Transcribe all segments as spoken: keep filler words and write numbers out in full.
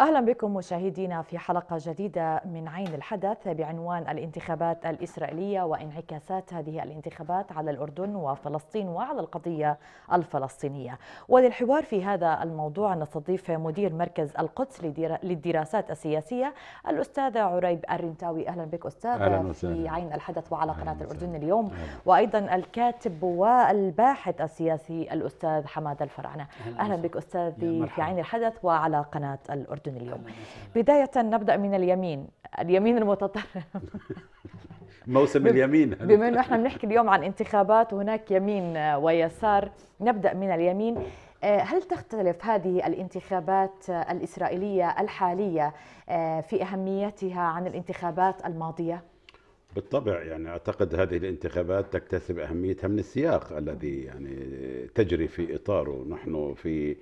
أهلا بكم مشاهدينا في حلقة جديدة من عين الحدث بعنوان الانتخابات الإسرائيلية وانعكاسات هذه الانتخابات على الأردن وفلسطين وعلى القضية الفلسطينية. وللحوار في هذا الموضوع نستضيف مدير مركز القدس للدراسات السياسية الأستاذ عريب الرنتاوي. أهلا بك أستاذ أهلاً في عين الحدث وعلى قناة الأردن اليوم، وأيضا الكاتب والباحث السياسي الأستاذ حماد الفراعنة. أهلا بك أستاذي في عين الحدث وعلى قناة الأردن اليوم. بداية نبدأ من اليمين، اليمين المتطرف موسم اليمين. بما أنه احنا بنحكي اليوم عن انتخابات وهناك يمين ويسار، نبدأ من اليمين. هل تختلف هذه الانتخابات الإسرائيلية الحالية في أهميتها عن الانتخابات الماضية؟ بالطبع، يعني أعتقد هذه الانتخابات تكتسب أهميتها من السياق الذي يعني تجري في إطاره. نحن في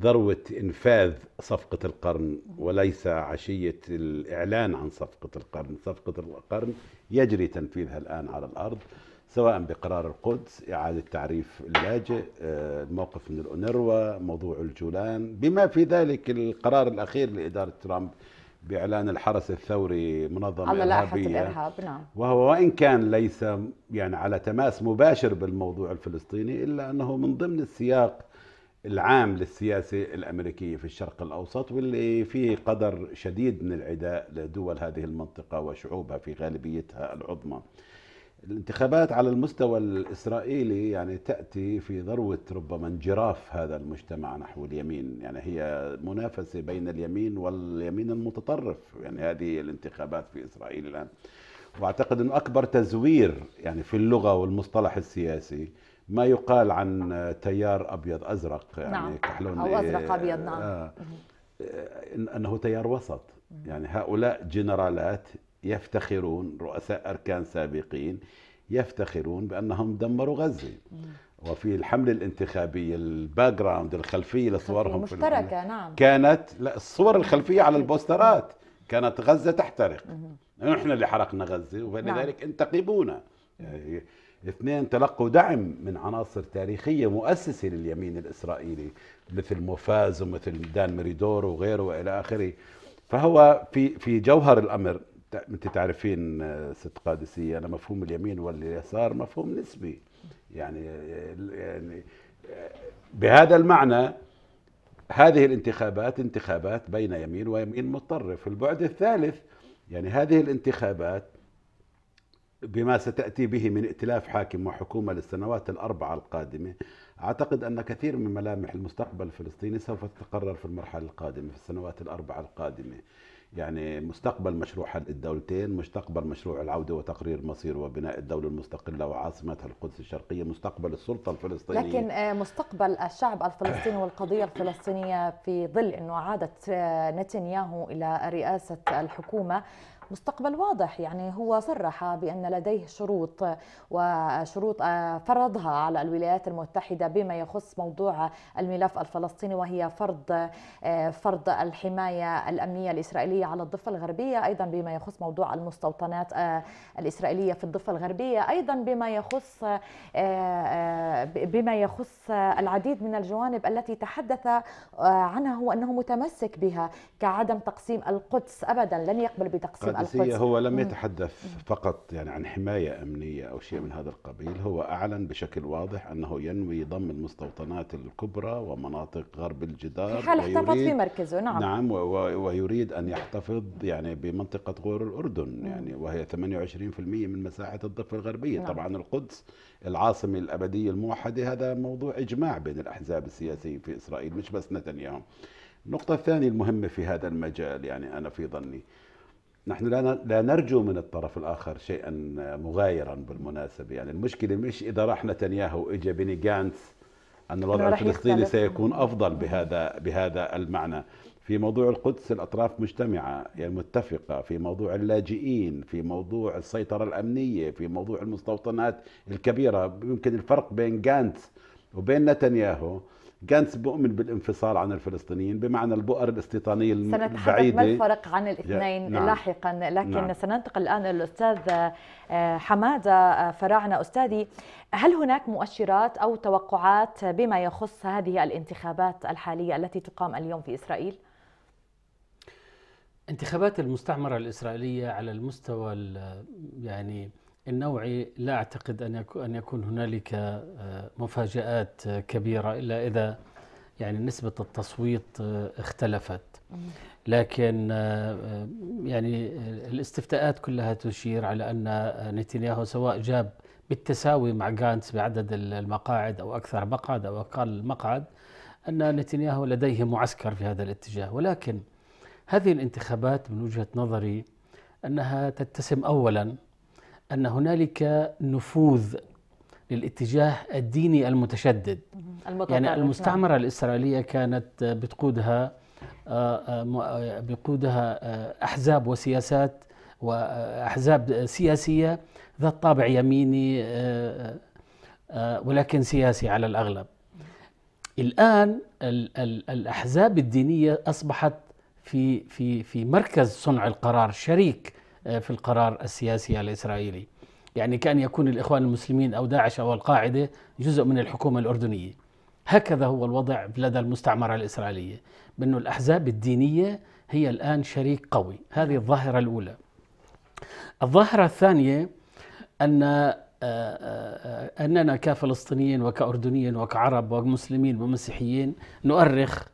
ذروة إنفاذ صفقة القرن وليس عشية الإعلان عن صفقة القرن. صفقة القرن يجري تنفيذها الآن على الأرض، سواء بقرار القدس، إعادة تعريف اللاجئ، الموقف من الأونروا، موضوع الجولان، بما في ذلك القرار الأخير لإدارة ترامب بإعلان الحرس الثوري منظمة إرهابية، نعم. وهو وإن كان ليس يعني على تماس مباشر بالموضوع الفلسطيني، إلا أنه من ضمن السياق العام للسياسة الأمريكية في الشرق الأوسط، واللي فيه قدر شديد من العداء لدول هذه المنطقة وشعوبها في غالبيتها العظمى. الانتخابات على المستوى الإسرائيلي يعني تأتي في ذروة ربما انجراف هذا المجتمع نحو اليمين، يعني هي منافسة بين اليمين واليمين المتطرف، يعني هذه الانتخابات في إسرائيل الآن. وأعتقد أنه أكبر تزوير يعني في اللغة والمصطلح السياسي ما يقال عن تيار أبيض أزرق، يعني نعم. كحلون أو أزرق أبيض، نعم. آه أنه تيار وسط، يعني هؤلاء جنرالات يفتخرون، رؤساء أركان سابقين يفتخرون بأنهم دمروا غزة، وفي الحملة الانتخابية الباك جراوند الخلفية لصورهم مشتركة، نعم. كانت لا الصور الخلفية على البوسترات كانت غزة تحترق، نحن اللي حرقنا غزة ولذلك انتقمونا. يعني اثنين تلقوا دعم من عناصر تاريخية مؤسسة لليمين الإسرائيلي مثل موفاز ومثل دان مريدور وغيره وإلى آخره. فهو في في جوهر الأمر، أنت تعرفين ست قادسية، أنا مفهوم اليمين واليسار مفهوم نسبي، يعني يعني بهذا المعنى هذه الانتخابات انتخابات بين يمين ويمين متطرف. البعد الثالث يعني هذه الانتخابات بما ستأتي به من ائتلاف حاكم وحكومة للسنوات الأربعة القادمة، أعتقد أن كثير من ملامح المستقبل الفلسطيني سوف تتقرر في المرحلة القادمة في السنوات الأربعة القادمة. يعني مستقبل مشروع حل الدولتين، مستقبل مشروع العودة وتقرير مصير وبناء الدولة المستقلة وعاصمتها القدس الشرقية، مستقبل السلطة الفلسطينية، لكن مستقبل الشعب الفلسطيني والقضية الفلسطينية في ظل أنه عادت نتنياهو إلى رئاسة الحكومة مستقبل واضح. يعني هو صرح بأن لديه شروط وشروط فرضها على الولايات المتحدة بما يخص موضوع الملف الفلسطيني، وهي فرض فرض الحماية الأمنية الإسرائيلية على الضفة الغربية، أيضا بما يخص موضوع المستوطنات الإسرائيلية في الضفة الغربية، أيضا بما يخص بما يخص العديد من الجوانب التي تحدث عنها هو أنه متمسك بها، كعدم تقسيم القدس أبدا، لن يقبل بتقسيم القدس. هو لم يتحدث فقط يعني عن حماية أمنية أو شيء من هذا القبيل، هو أعلن بشكل واضح أنه ينوي ضم المستوطنات الكبرى ومناطق غرب الجدار، في حال احتفظ في مركزه، نعم نعم ويريد أن يحتفظ يعني بمنطقة غور الأردن، يعني وهي ثمانية وعشرين بالمئة من مساحة الضفة الغربية، نعم. طبعا القدس العاصمة الأبدية الموحدة هذا موضوع إجماع بين الأحزاب السياسية في إسرائيل، مش بس نتنياهو. النقطة الثانية المهمة في هذا المجال، يعني أنا في ظني نحن لا نرجو من الطرف الآخر شيئا مغايرا بالمناسبة. يعني المشكلة مش إذا راح نتنياهو إجا بيني غانتس أن الوضع الفلسطيني سيكون أفضل بهذا بهذا المعنى. في موضوع القدس الأطراف مجتمعة يعني متفقة، في موضوع اللاجئين، في موضوع السيطرة الأمنية، في موضوع المستوطنات الكبيرة. يمكن الفرق بين غانتس وبين نتنياهو، غانتس بؤمن بالانفصال عن الفلسطينيين بمعنى البؤر الاستيطانية البعيدة. سنتحدث ما الفرق عن الاثنين نعم. لاحقا، لكن نعم. سننتقل الآن للأستاذ حمادة فراعنة. أستاذي، هل هناك مؤشرات أو توقعات بما يخص هذه الانتخابات الحالية التي تقام اليوم في إسرائيل؟ انتخابات المستعمرة الإسرائيلية على المستوى يعني النوعي لا أعتقد أن يكون أن يكون هنالك مفاجآت كبيرة إلا إذا يعني نسبة التصويت اختلفت، لكن يعني الاستفتاءات كلها تشير على أن نتنياهو سواء جاب بالتساوي مع غانتس بعدد المقاعد أو أكثر مقعد أو أقل مقعد أن نتنياهو لديه معسكر في هذا الاتجاه. ولكن هذه الانتخابات من وجهة نظري أنها تتسم أولا أن هنالك نفوذ للاتجاه الديني المتشدد. يعني المستعمرة الإسرائيلية كانت بتقودها بقودها أحزاب وسياسات وأحزاب سياسية ذات طابع يميني ولكن سياسي على الأغلب. الآن الأحزاب الدينية أصبحت في في في مركز صنع القرار، شريك في القرار السياسي الإسرائيلي. يعني كأن يكون الإخوان المسلمين أو داعش أو القاعدة جزء من الحكومة الأردنية. هكذا هو الوضع لدى المستعمرة الإسرائيلية، بأن الأحزاب الدينية هي الآن شريك قوي. هذه الظاهرة الأولى. الظاهرة الثانية أن أننا كفلسطينيين وكأردنيين وكعرب ومسلمين ومسيحيين نؤرخ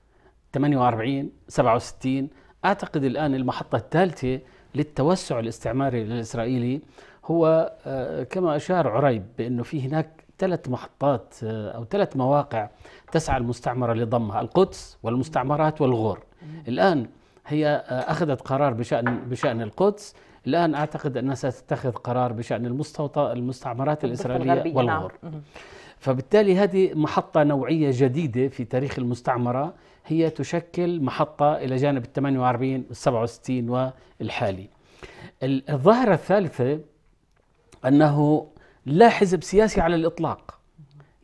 ثمانية وأربعين سبعة وستين. أعتقد الآن المحطة الثالثة للتوسع الاستعماري الإسرائيلي هو كما أشار عريب بأنه في هناك ثلاث محطات أو ثلاث مواقع تسعى المستعمرة لضمها: القدس والمستعمرات والغور. الآن هي أخذت قرار بشأن بشأن القدس، الآن أعتقد أنها ستتخذ قرار بشأن المستوطنات المستعمرات الإسرائيلية والغور. فبالتالي هذه محطة نوعية جديدة في تاريخ المستعمرة، هي تشكل محطة إلى جانب الثمانية وأربعين والسبعة وستين والحالي. الظاهرة الثالثة أنه لا حزب سياسي على الإطلاق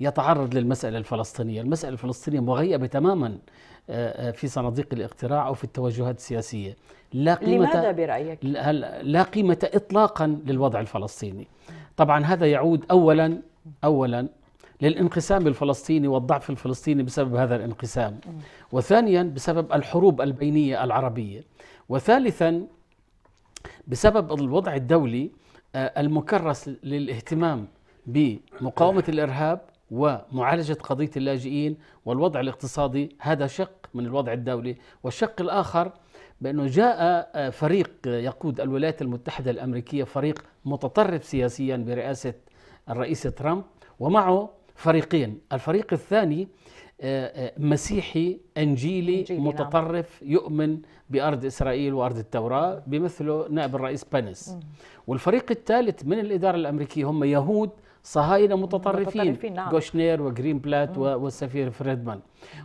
يتعرض للمسألة الفلسطينية. المسألة الفلسطينية مغيبة تماما في صناديق الاقتراع أو في التوجهات السياسية. لا قيمة، لماذا برأيك؟ لا قيمة إطلاقا للوضع الفلسطيني. طبعا هذا يعود أولا أولا للانقسام الفلسطيني والضعف الفلسطيني بسبب هذا الانقسام، وثانيا بسبب الحروب البينية العربية، وثالثا بسبب الوضع الدولي المكرس للاهتمام بمقاومة الإرهاب ومعالجة قضية اللاجئين والوضع الاقتصادي. هذا شق من الوضع الدولي، والشق الآخر بأنه جاء فريق يقود الولايات المتحدة الأمريكية، فريق متطرف سياسيا برئاسة الرئيس ترامب، ومعه فريقين. الفريق الثاني مسيحي انجيلي متطرف يؤمن بارض اسرائيل وارض التوراه، بمثله نائب الرئيس بانس. والفريق الثالث من الاداره الامريكيه هم يهود صهاينه متطرفين، كوشنير وجرين بلات والسفير فريدمان.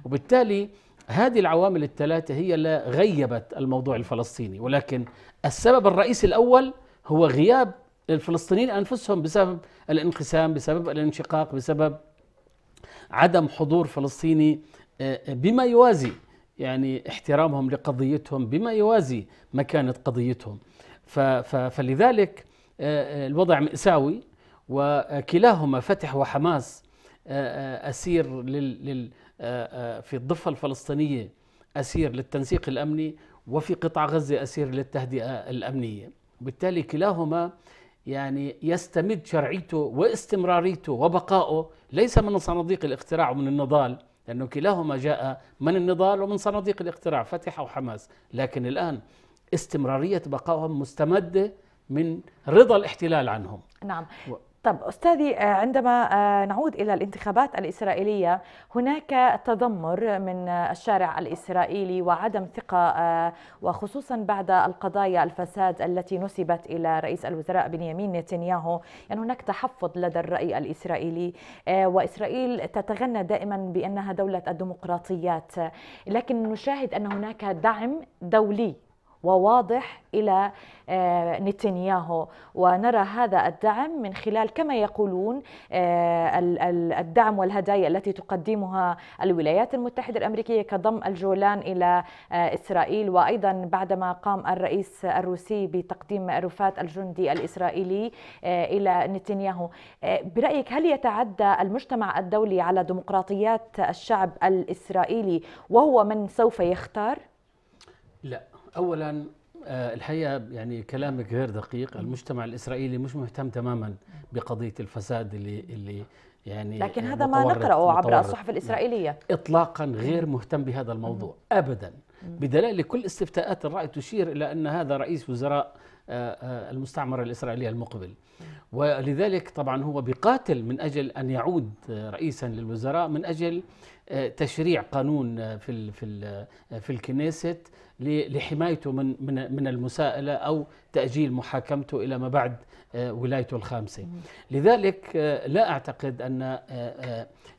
وبالتالي هذه العوامل الثلاثه هي اللي غيبت الموضوع الفلسطيني، ولكن السبب الرئيسي الاول هو غياب الفلسطينيين انفسهم بسبب الانقسام، بسبب الانشقاق، بسبب عدم حضور فلسطيني بما يوازي يعني احترامهم لقضيتهم، بما يوازي مكانة قضيتهم. فلذلك الوضع مأساوي، وكلاهما فتح وحماس أسير لل في الضفة الفلسطينية، أسير للتنسيق الأمني، وفي قطاع غزة أسير للتهدئة الأمنية. وبالتالي كلاهما يعني يستمد شرعيته واستمراريته وبقائه ليس من صناديق الاقتراع ومن النضال، لأنه كلاهما جاء من النضال ومن صناديق الاقتراع، فتح وحماس. لكن الآن استمرارية بقائهم مستمدة من رضا الاحتلال عنهم. نعم. و... طب أستاذي، عندما نعود إلى الانتخابات الإسرائيلية، هناك تذمر من الشارع الإسرائيلي وعدم ثقة، وخصوصا بعد القضايا الفساد التي نسبت إلى رئيس الوزراء بنيامين نتنياهو. يعني هناك تحفظ لدى الرأي الإسرائيلي، وإسرائيل تتغنى دائما بأنها دولة الديمقراطيات، لكن نشاهد أن هناك دعم دولي وواضح إلى نتنياهو، ونرى هذا الدعم من خلال كما يقولون الدعم والهدايا التي تقدمها الولايات المتحدة الأمريكية كضم الجولان إلى إسرائيل، وأيضا بعدما قام الرئيس الروسي بتقديم رفات الجندي الإسرائيلي إلى نتنياهو. برأيك هل يتعدى المجتمع الدولي على ديمقراطيات الشعب الإسرائيلي وهو من سوف يختار؟ لا. أولا الحقيقة يعني كلامك غير دقيق. المجتمع الإسرائيلي مش مهتم تماما بقضية الفساد اللي اللي يعني لكن هذا ما نقرأه عبر الصحف الإسرائيلية إطلاقا، غير مهتم بهذا الموضوع أبدا، بدلائل كل استفتاءات الرأي تشير إلى أن هذا رئيس وزراء المستعمرة الإسرائيلية المقبل، ولذلك طبعا هو بقاتل من أجل أن يعود رئيسا للوزراء، من أجل تشريع قانون في في في الكنيست لحمايته من من من المساءلة أو تأجيل محاكمته إلى ما بعد ولايته الخامسة. لذلك لا أعتقد أن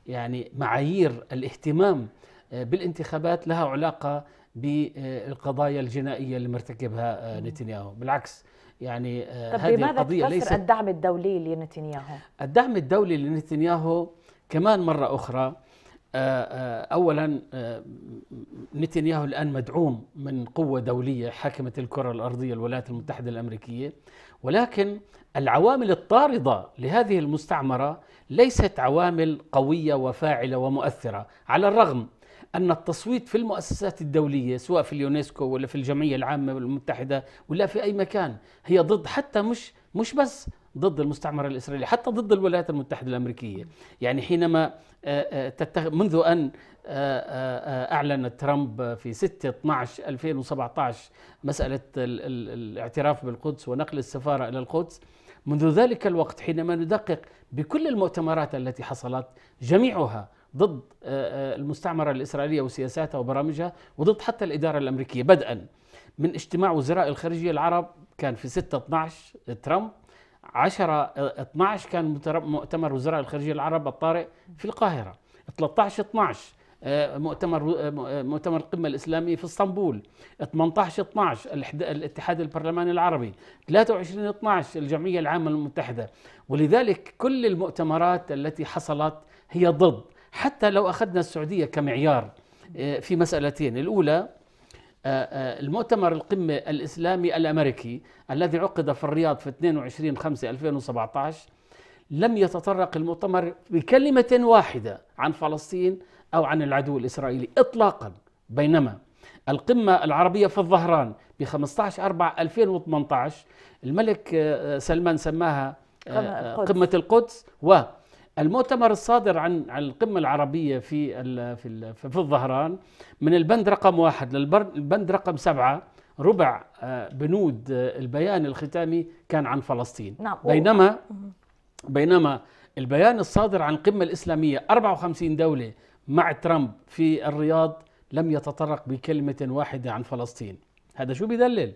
يعني معايير الاهتمام بالانتخابات لها علاقة بالقضايا الجنائية اللي مرتكبها نتنياهو، بالعكس يعني هذه القضية ليست. طب بماذا تفسر الدعم الدولي لنتنياهو؟ الدعم الدولي لنتنياهو كمان مرة أخرى، أولا نتنياهو الآن مدعوم من قوة دولية حاكمة الكرة الأرضية الولايات المتحدة الأمريكية، ولكن العوامل الطاردة لهذه المستعمرة ليست عوامل قوية وفاعلة ومؤثرة، على الرغم أن التصويت في المؤسسات الدولية سواء في اليونسكو ولا في الجمعية العامة المتحدة ولا في أي مكان هي ضد، حتى مش مش بس ضد المستعمرة الإسرائيلية، حتى ضد الولايات المتحدة الأمريكية. يعني حينما منذ أن أعلن ترامب في ستة اثنعش ألفين وسبعطعش مسألة الاعتراف بالقدس ونقل السفارة إلى القدس، منذ ذلك الوقت حينما ندقق بكل المؤتمرات التي حصلت جميعها ضد المستعمرة الإسرائيلية وسياساتها وبرامجها، وضد حتى الإدارة الأمريكية، بدءا من اجتماع وزراء الخارجية العرب كان في ستة اثنعش ترامب، عشرة اثنعش كان مؤتمر وزراء الخارجية العرب الطارئ في القاهرة، ثلاثطعش اثنعش مؤتمر مؤتمر القمة الإسلامية في اسطنبول، ثمنطعش اثنعش الاتحاد البرلماني العربي، ثلاثة وعشرين اثنعش الجمعية العامة المتحدة. ولذلك كل المؤتمرات التي حصلت هي ضد. حتى لو أخذنا السعودية كمعيار في مسألتين، الأولى المؤتمر القمة الإسلامي الأمريكي الذي عقد في الرياض في اثنين وعشرين خمسة ألفين وسبعطعش لم يتطرق المؤتمر بكلمة واحدة عن فلسطين أو عن العدو الإسرائيلي إطلاقا، بينما القمة العربية في الظهران ب خمسطعش أربعة ألفين وثمنطعش الملك سلمان سماها قمة القدس، و المؤتمر الصادر عن القمة العربية في في في الظهران من البند رقم واحد للبند رقم سبعة ربع بنود البيان الختامي كان عن فلسطين، بينما بينما البيان الصادر عن القمة الإسلامية أربعة وخمسين دولة مع ترامب في الرياض لم يتطرق بكلمة واحدة عن فلسطين. هذا شو بدلل؟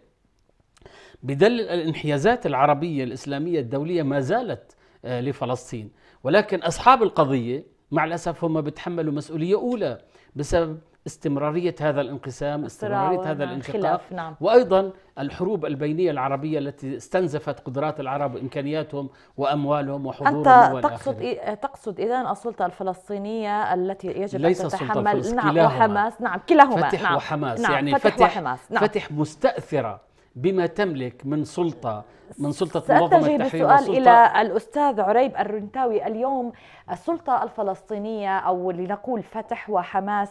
بدلل الانحيازات العربية الإسلامية الدولية ما زالت لفلسطين، ولكن أصحاب القضية مع الأسف هم بيتحملوا مسؤولية أولى بسبب استمرارية هذا الانقسام، استمرارية هذا الانشقاق، نعم. وأيضا الحروب البينية العربية التي استنزفت قدرات العرب وإمكانياتهم وأموالهم وحضورهم. أنت تقصد تقصد إذن السلطة الفلسطينية التي يجب أن تتحمل، نعم، وحماس، نعم، كلاهما، فتح نعم. وحماس، نعم. يعني فتح, فتح وحماس، نعم. فتح مستأثرة بما تملك من سلطة من سلطة منظمة التحرير. سأتجه إلى الأستاذ عريب الرنتاوي. اليوم السلطة الفلسطينية أو لنقول فتح وحماس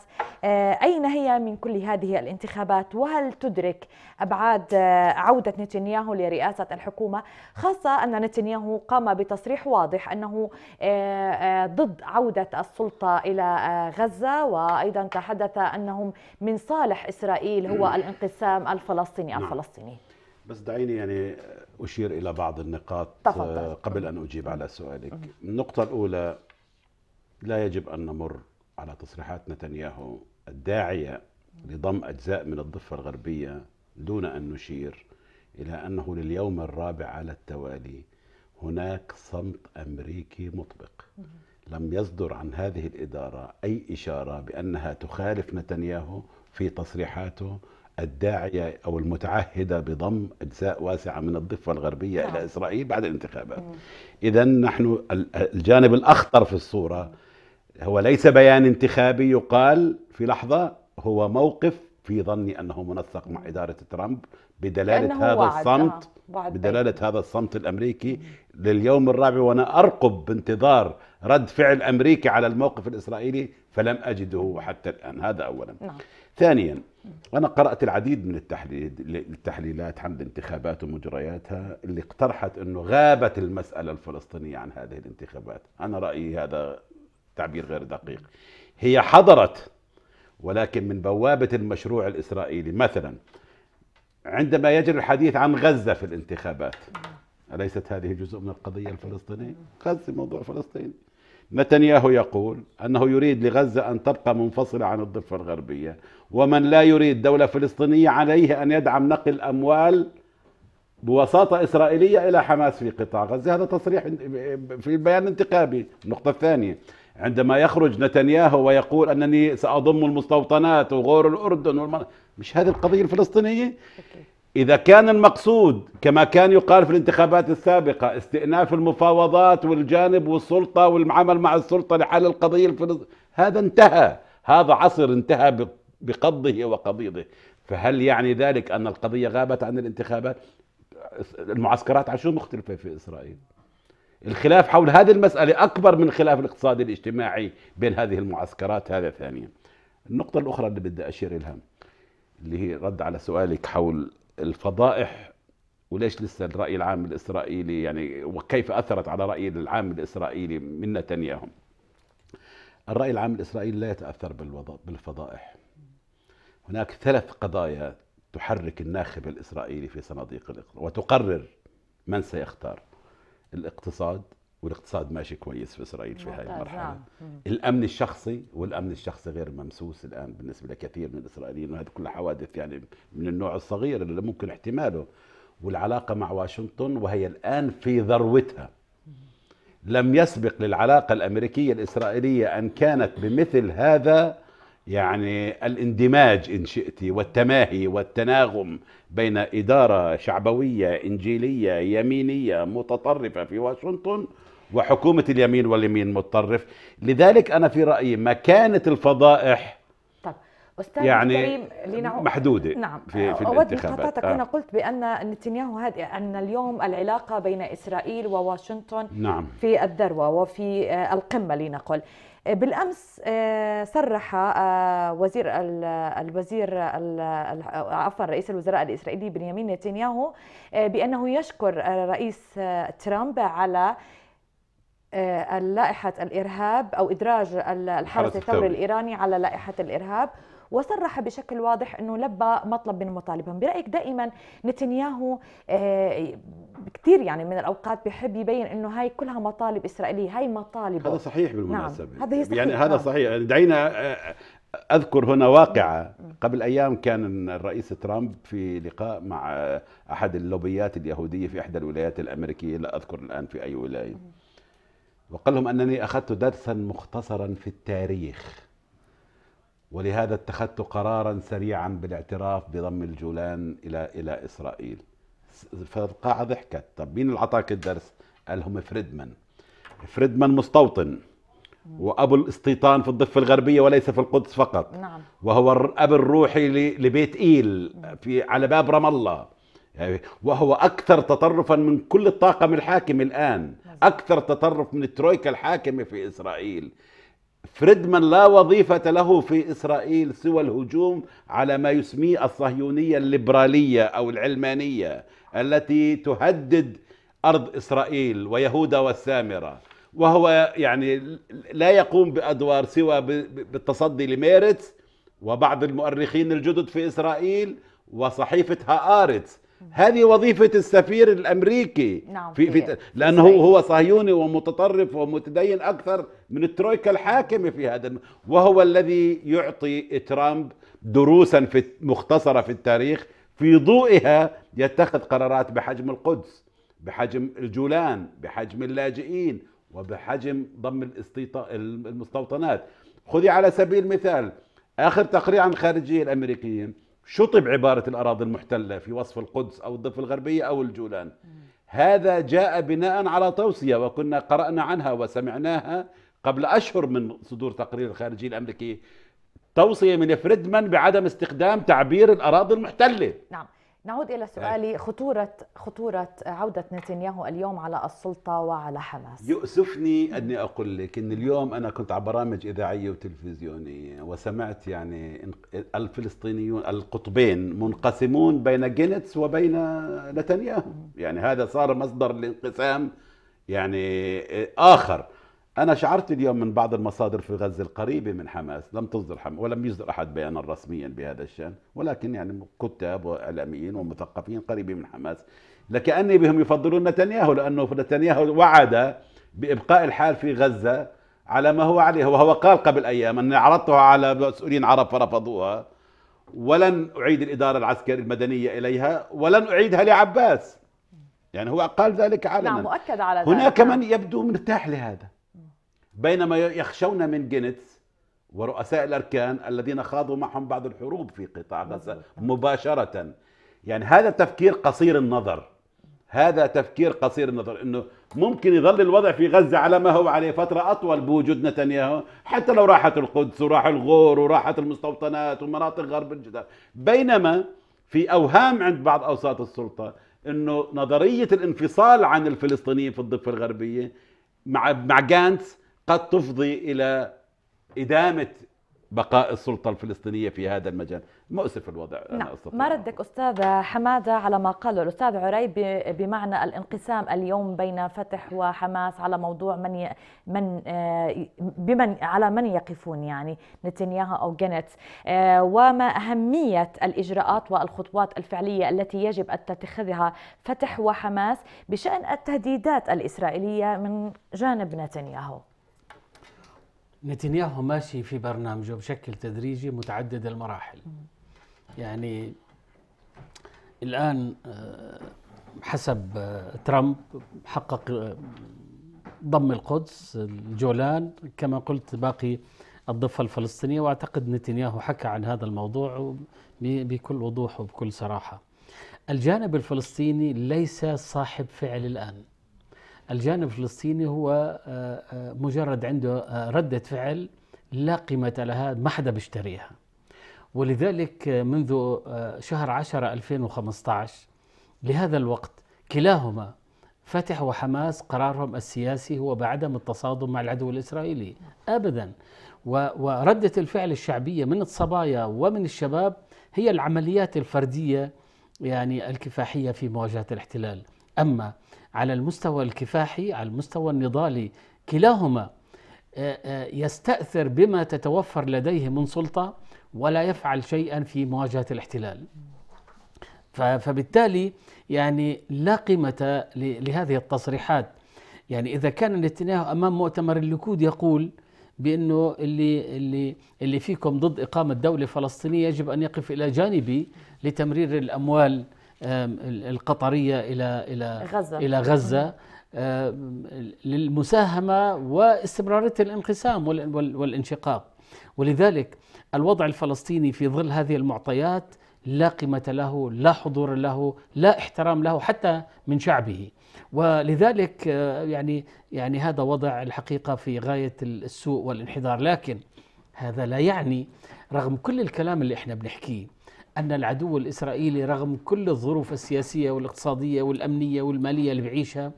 أين هي من كل هذه الانتخابات؟ وهل تدرك أبعاد عودة نتنياهو لرئاسة الحكومة، خاصة أن نتنياهو قام بتصريح واضح أنه ضد عودة السلطة إلى غزة، وأيضا تحدث أنهم من صالح إسرائيل هو الانقسام الفلسطيني الفلسطيني. بس دعيني يعني أشير إلى بعض النقاط طبعاً. قبل أن أجيب على سؤالك. النقطة الأولى، لا يجب أن نمر على تصريحات نتنياهو الداعية لضم أجزاء من الضفة الغربية دون أن نشير إلى أنه لليوم الرابع على التوالي هناك صمت أمريكي مطبق. لم يصدر عن هذه الإدارة أي إشارة بأنها تخالف نتنياهو في تصريحاته الداعية أو المتعهدة بضم أجزاء واسعة من الضفة الغربية آه. إلى إسرائيل بعد الانتخابات. إذا نحن الجانب الأخطر في الصورة هو ليس بيان انتخابي يقال في لحظة، هو موقف في ظني أنه منسق مع إدارة ترامب بدلالة هذا الصمت آه. بدلالة بيت. هذا الصمت الأمريكي لليوم الرابع، وأنا أرقب بانتظار رد فعل أمريكي على الموقف الإسرائيلي فلم أجده حتى الآن. هذا أولا. نعم. ثانيا أنا قرأت العديد من التحليل التحليلات عن الانتخابات ومجرياتها اللي اقترحت أنه غابت المسألة الفلسطينية عن هذه الانتخابات. أنا رأيي هذا تعبير غير دقيق. هي حضرت ولكن من بوابة المشروع الإسرائيلي. مثلا عندما يجري الحديث عن غزة في الانتخابات، أليست هذه جزء من القضية الفلسطينية؟ غزة موضوع فلسطيني. نتنياهو يقول أنه يريد لغزة أن تبقى منفصلة عن الضفة الغربية، ومن لا يريد دولة فلسطينية عليه أن يدعم نقل أموال بوساطة إسرائيلية إلى حماس في قطاع غزة. هذا تصريح في بيان انتخابي. النقطة الثانية، عندما يخرج نتنياهو ويقول أنني سأضم المستوطنات وغور الأردن والمن... مش هذه القضية الفلسطينية؟ إذا كان المقصود كما كان يقال في الانتخابات السابقة استئناف المفاوضات والجانب والسلطة والعمل مع السلطة لحل القضية الفلسطينية، هذا انتهى. هذا عصر انتهى بقضه وقضيضه. فهل يعني ذلك أن القضية غابت عن الانتخابات؟ المعسكرات عشان مختلفة في إسرائيل. الخلاف حول هذه المسألة أكبر من خلاف الاقتصادي الاجتماعي بين هذه المعسكرات. هذا ثانيا. النقطة الأخرى اللي بدي أشير لها اللي هي رد على سؤالك حول الفضائح وليش لسه الرأي العام الإسرائيلي يعني وكيف أثرت على رأي العام الإسرائيلي من نتنياهو. الرأي العام الإسرائيلي لا يتأثر بالفضائح. هناك ثلاث قضايا تحرك الناخب الإسرائيلي في صناديق الاقتراع وتقرر من سيختار: الاقتصاد، والاقتصاد ماشي كويس في إسرائيل في هذه المرحلة. الأمن الشخصي، والأمن الشخصي غير ممسوس الآن بالنسبة لكثير من الإسرائيليين، وهذه كلها حوادث يعني من النوع الصغير اللي ممكن احتماله. والعلاقة مع واشنطن وهي الآن في ذروتها. لم يسبق للعلاقة الأمريكية الإسرائيلية أن كانت بمثل هذا يعني الاندماج إن شئتي والتماهي والتناغم بين إدارة شعبوية إنجيلية يمينية متطرفة في واشنطن وحكومة اليمين واليمين متطرف. لذلك أنا في رأيي مكانة الفضائح طب. يعني محدودة. نعم. في, في أود مقاطعتك. أنا آه. قلت بأن نتنياهو هذه أن اليوم العلاقة بين إسرائيل وواشنطن نعم. في الذروة وفي القمة لنقل. بالأمس صرح وزير الوزير عفوا رئيس الوزراء الإسرائيلي بنيامين نتنياهو بأنه يشكر رئيس ترامب على لائحة الإرهاب أو إدراج الحرس الثوري الإيراني على لائحة الإرهاب، وصرح بشكل واضح أنه لبى مطلب من مطالبهم. برأيك دائما نتنياهو كثير يعني من الأوقات بحب يبين أنه هاي كلها مطالب إسرائيلية، هاي مطالبه. هذا صحيح بالمناسبة. نعم. هذا صحيح. يعني هذا صحيح. دعينا أذكر هنا واقعة. قبل أيام كان الرئيس ترامب في لقاء مع أحد اللوبيات اليهودية في إحدى الولايات الأمريكية، لا أذكر الآن في أي ولاية، وقال لهم أنني أخذت درسا مختصرا في التاريخ ولهذا اتخذت قرارا سريعا بالاعتراف بضم الجولان إلى إلى إسرائيل. فالقاعة ضحكت. طب مين اللي عطاك الدرس؟ قال لهم فريدمان. فريدمان مستوطن وأبو الاستيطان في الضفة الغربية وليس في القدس فقط. نعم. وهو الأب الروحي لبيت إيل في على باب رام الله، وهو أكثر تطرفا من كل الطاقم الحاكم الآن، أكثر تطرف من الترويكا الحاكمة في إسرائيل. فريدمان لا وظيفة له في إسرائيل سوى الهجوم على ما يسميه الصهيونية الليبرالية أو العلمانية التي تهدد أرض إسرائيل ويهودا والسامرة، وهو يعني لا يقوم بأدوار سوى بالتصدي لميرتس وبعض المؤرخين الجدد في إسرائيل وصحيفة هآرتس. هذه وظيفة السفير الأمريكي. نعم. في في لأنه هو صهيوني ومتطرف ومتدين أكثر من الترويكا الحاكمة في هذا، وهو الذي يعطي ترامب دروسا في مختصرة في التاريخ في ضوئها يتخذ قرارات بحجم القدس، بحجم الجولان، بحجم اللاجئين، وبحجم ضم المستوطنات. خذي على سبيل المثال آخر تقرير عن الخارجية الأمريكية، شطب عبارة الأراضي المحتلة في وصف القدس أو الضفة الغربية أو الجولان. هذا جاء بناء على توصية وكنا قرأنا عنها وسمعناها قبل أشهر من صدور تقرير الخارجية الأمريكية، توصية من فريدمان بعدم استخدام تعبير الأراضي المحتلة. نعم. نعود إلى سؤالي. خطورة خطورة عودة نتنياهو اليوم على السلطة وعلى حماس. يؤسفني أني أقول لك أن اليوم أنا كنت على برامج إذاعية وتلفزيونية وسمعت يعني الفلسطينيون القطبين منقسمون بين غانتس وبين نتنياهو، يعني هذا صار مصدر لانقسام يعني آخر. أنا شعرت اليوم من بعض المصادر في غزة القريبة من حماس، لم تصدر حماس ولم يصدر أحد بيانا رسميا بهذا الشأن، ولكن يعني كتاب وإعلاميين ومثقفين قريبين من حماس، لكأني بهم يفضلون نتنياهو، لأنه نتنياهو وعد بإبقاء الحال في غزة على ما هو عليه، وهو قال قبل أيام أني عرضتها على مسؤولين عرب فرفضوها، ولن أعيد الإدارة العسكرية المدنية إليها، ولن أعيدها لعباس، يعني هو قال ذلك علنا. نعم مؤكد على ذلك. هناك من يبدو مرتاح لهذا، بينما يخشون من غانتس ورؤساء الأركان الذين خاضوا معهم بعض الحروب في قطاع غزة مباشرة. يعني هذا تفكير قصير النظر، هذا تفكير قصير النظر، أنه ممكن يظل الوضع في غزة على ما هو عليه فترة أطول بوجود نتنياهو، حتى لو راحت القدس وراح الغور وراحت المستوطنات ومناطق غرب الجدار. بينما في أوهام عند بعض أوساط السلطة أنه نظرية الانفصال عن الفلسطينيين في الضفة الغربية مع مع غانتس قد تفضي إلى إدامة بقاء السلطة الفلسطينية في هذا المجال. مؤسف الوضع. أنا ما ردك أستاذة حمادة على ما قاله الأستاذ عريب بمعنى الانقسام اليوم بين فتح وحماس على موضوع من من بمن على من يقفون، يعني نتنياهو أو غانتس، وما أهمية الإجراءات والخطوات الفعلية التي يجب أن تتخذها فتح وحماس بشأن التهديدات الإسرائيلية من جانب نتنياهو؟ نتنياهو ماشي في برنامجه بشكل تدريجي متعدد المراحل. يعني الآن حسب ترامب حقق ضم القدس، الجولان، كما قلت باقي الضفة الفلسطينية، وأعتقد نتنياهو حكى عن هذا الموضوع بكل وضوح وبكل صراحة. الجانب الفلسطيني ليس صاحب فعل الآن، الجانب الفلسطيني هو مجرد عنده ردة فعل لا قيمة لها، ما حدا بيشتريها. ولذلك منذ شهر عشرة ألفين وخمسة عشر لهذا الوقت كلاهما فتح وحماس قرارهم السياسي هو بعدم التصادم مع العدو الإسرائيلي أبدا، وردة الفعل الشعبية من الصبايا ومن الشباب هي العمليات الفردية يعني الكفاحية في مواجهة الاحتلال. أما على المستوى الكفاحي على المستوى النضالي كلاهما يستأثر بما تتوفر لديه من سلطة ولا يفعل شيئا في مواجهة الاحتلال، فبالتالي يعني لا قيمة لهذه التصريحات. يعني إذا كان نتنياهو أمام مؤتمر الليكود يقول بأنه اللي اللي اللي فيكم ضد إقامة دولة فلسطينية يجب أن يقف إلى جانبي لتمرير الأموال القطرية إلى إلى غزة إلى غزة للمساهمة واستمرارية الانقسام والانشقاق. ولذلك الوضع الفلسطيني في ظل هذه المعطيات لا قيمة له، لا حضور له، لا احترام له حتى من شعبه. ولذلك يعني يعني هذا وضع الحقيقة في غاية السوء والانحدار. لكن هذا لا يعني رغم كل الكلام اللي احنا بنحكيه أن العدو الإسرائيلي رغم كل الظروف السياسية والاقتصادية والأمنية والمالية اللي بيعيشها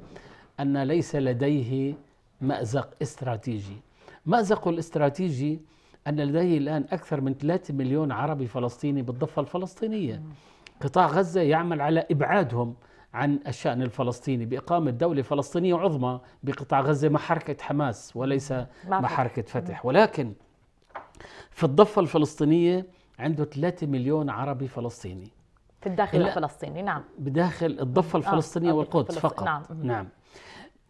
أن ليس لديه مأزق استراتيجي. مأزقه الاستراتيجي أن لديه الآن أكثر من ثلاثة مليون عربي فلسطيني بالضفة الفلسطينية. قطاع غزة يعمل على إبعادهم عن الشأن الفلسطيني بإقامة دولة فلسطينية عظمى بقطاع غزة مع حركة حماس وليس مع حركة فتح. ولكن في الضفة الفلسطينية عنده ثلاثة مليون عربي فلسطيني في الداخل الفلسطيني. نعم بداخل الضفة الفلسطينية آه والقدس فقط. نعم. نعم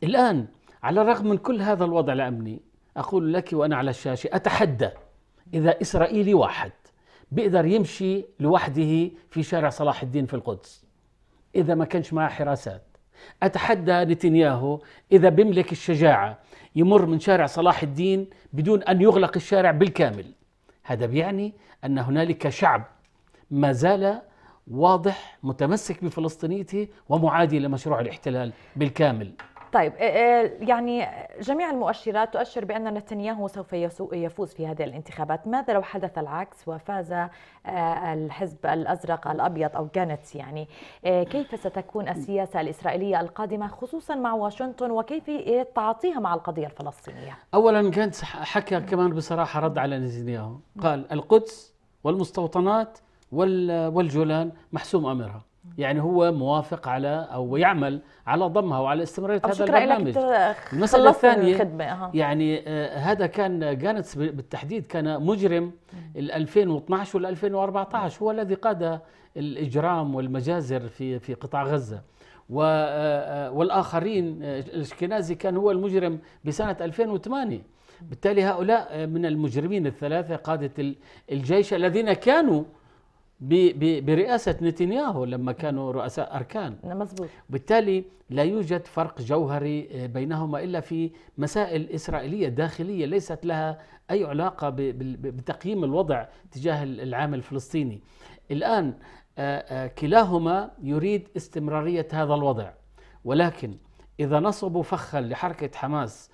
الآن على الرغم من كل هذا الوضع الأمني أقول لك وأنا على الشاشة أتحدى إذا إسرائيلي واحد بيقدر يمشي لوحده في شارع صلاح الدين في القدس إذا ما كانش معه حراسات. أتحدى نتنياهو إذا بيملك الشجاعة يمر من شارع صلاح الدين بدون أن يغلق الشارع بالكامل. هذا بيعني أن هنالك شعب ما زال واضح متمسك بفلسطينيته ومعادي لمشروع الاحتلال بالكامل. طيب يعني جميع المؤشرات تؤشر بأن نتنياهو سوف يفوز في هذه الانتخابات، ماذا لو حدث العكس وفاز الحزب الأزرق الأبيض أو غانتس؟ يعني كيف ستكون السياسة الإسرائيلية القادمة خصوصا مع واشنطن وكيفية تعاطيها مع القضية الفلسطينية؟ أولا غانتس حكى كمان بصراحة رد على نتنياهو، قال القدس والمستوطنات والجولان محسوم أمرها، يعني هو موافق على أو يعمل على ضمها وعلى استمرارية هذا البرنامج. المسألة الثانية يعني آه هذا كان غانتس بالتحديد كان مجرم ال ألفين واثنعش وال ألفين وأربعطعش، هو الذي قاد الإجرام والمجازر في في قطاع غزة، والآخرين الأشكنازي كان هو المجرم بسنة ألفين وثمانية، بالتالي هؤلاء من المجرمين الثلاثة قادة الجيش الذين كانوا برئاسة نتنياهو لما كانوا رؤساء أركان. مزبوط. بالتالي لا يوجد فرق جوهري بينهما إلا في مسائل إسرائيلية داخلية ليست لها أي علاقة بتقييم الوضع تجاه العام الفلسطيني. الآن كلاهما يريد استمرارية هذا الوضع، ولكن إذا نصبوا فخا لحركة حماس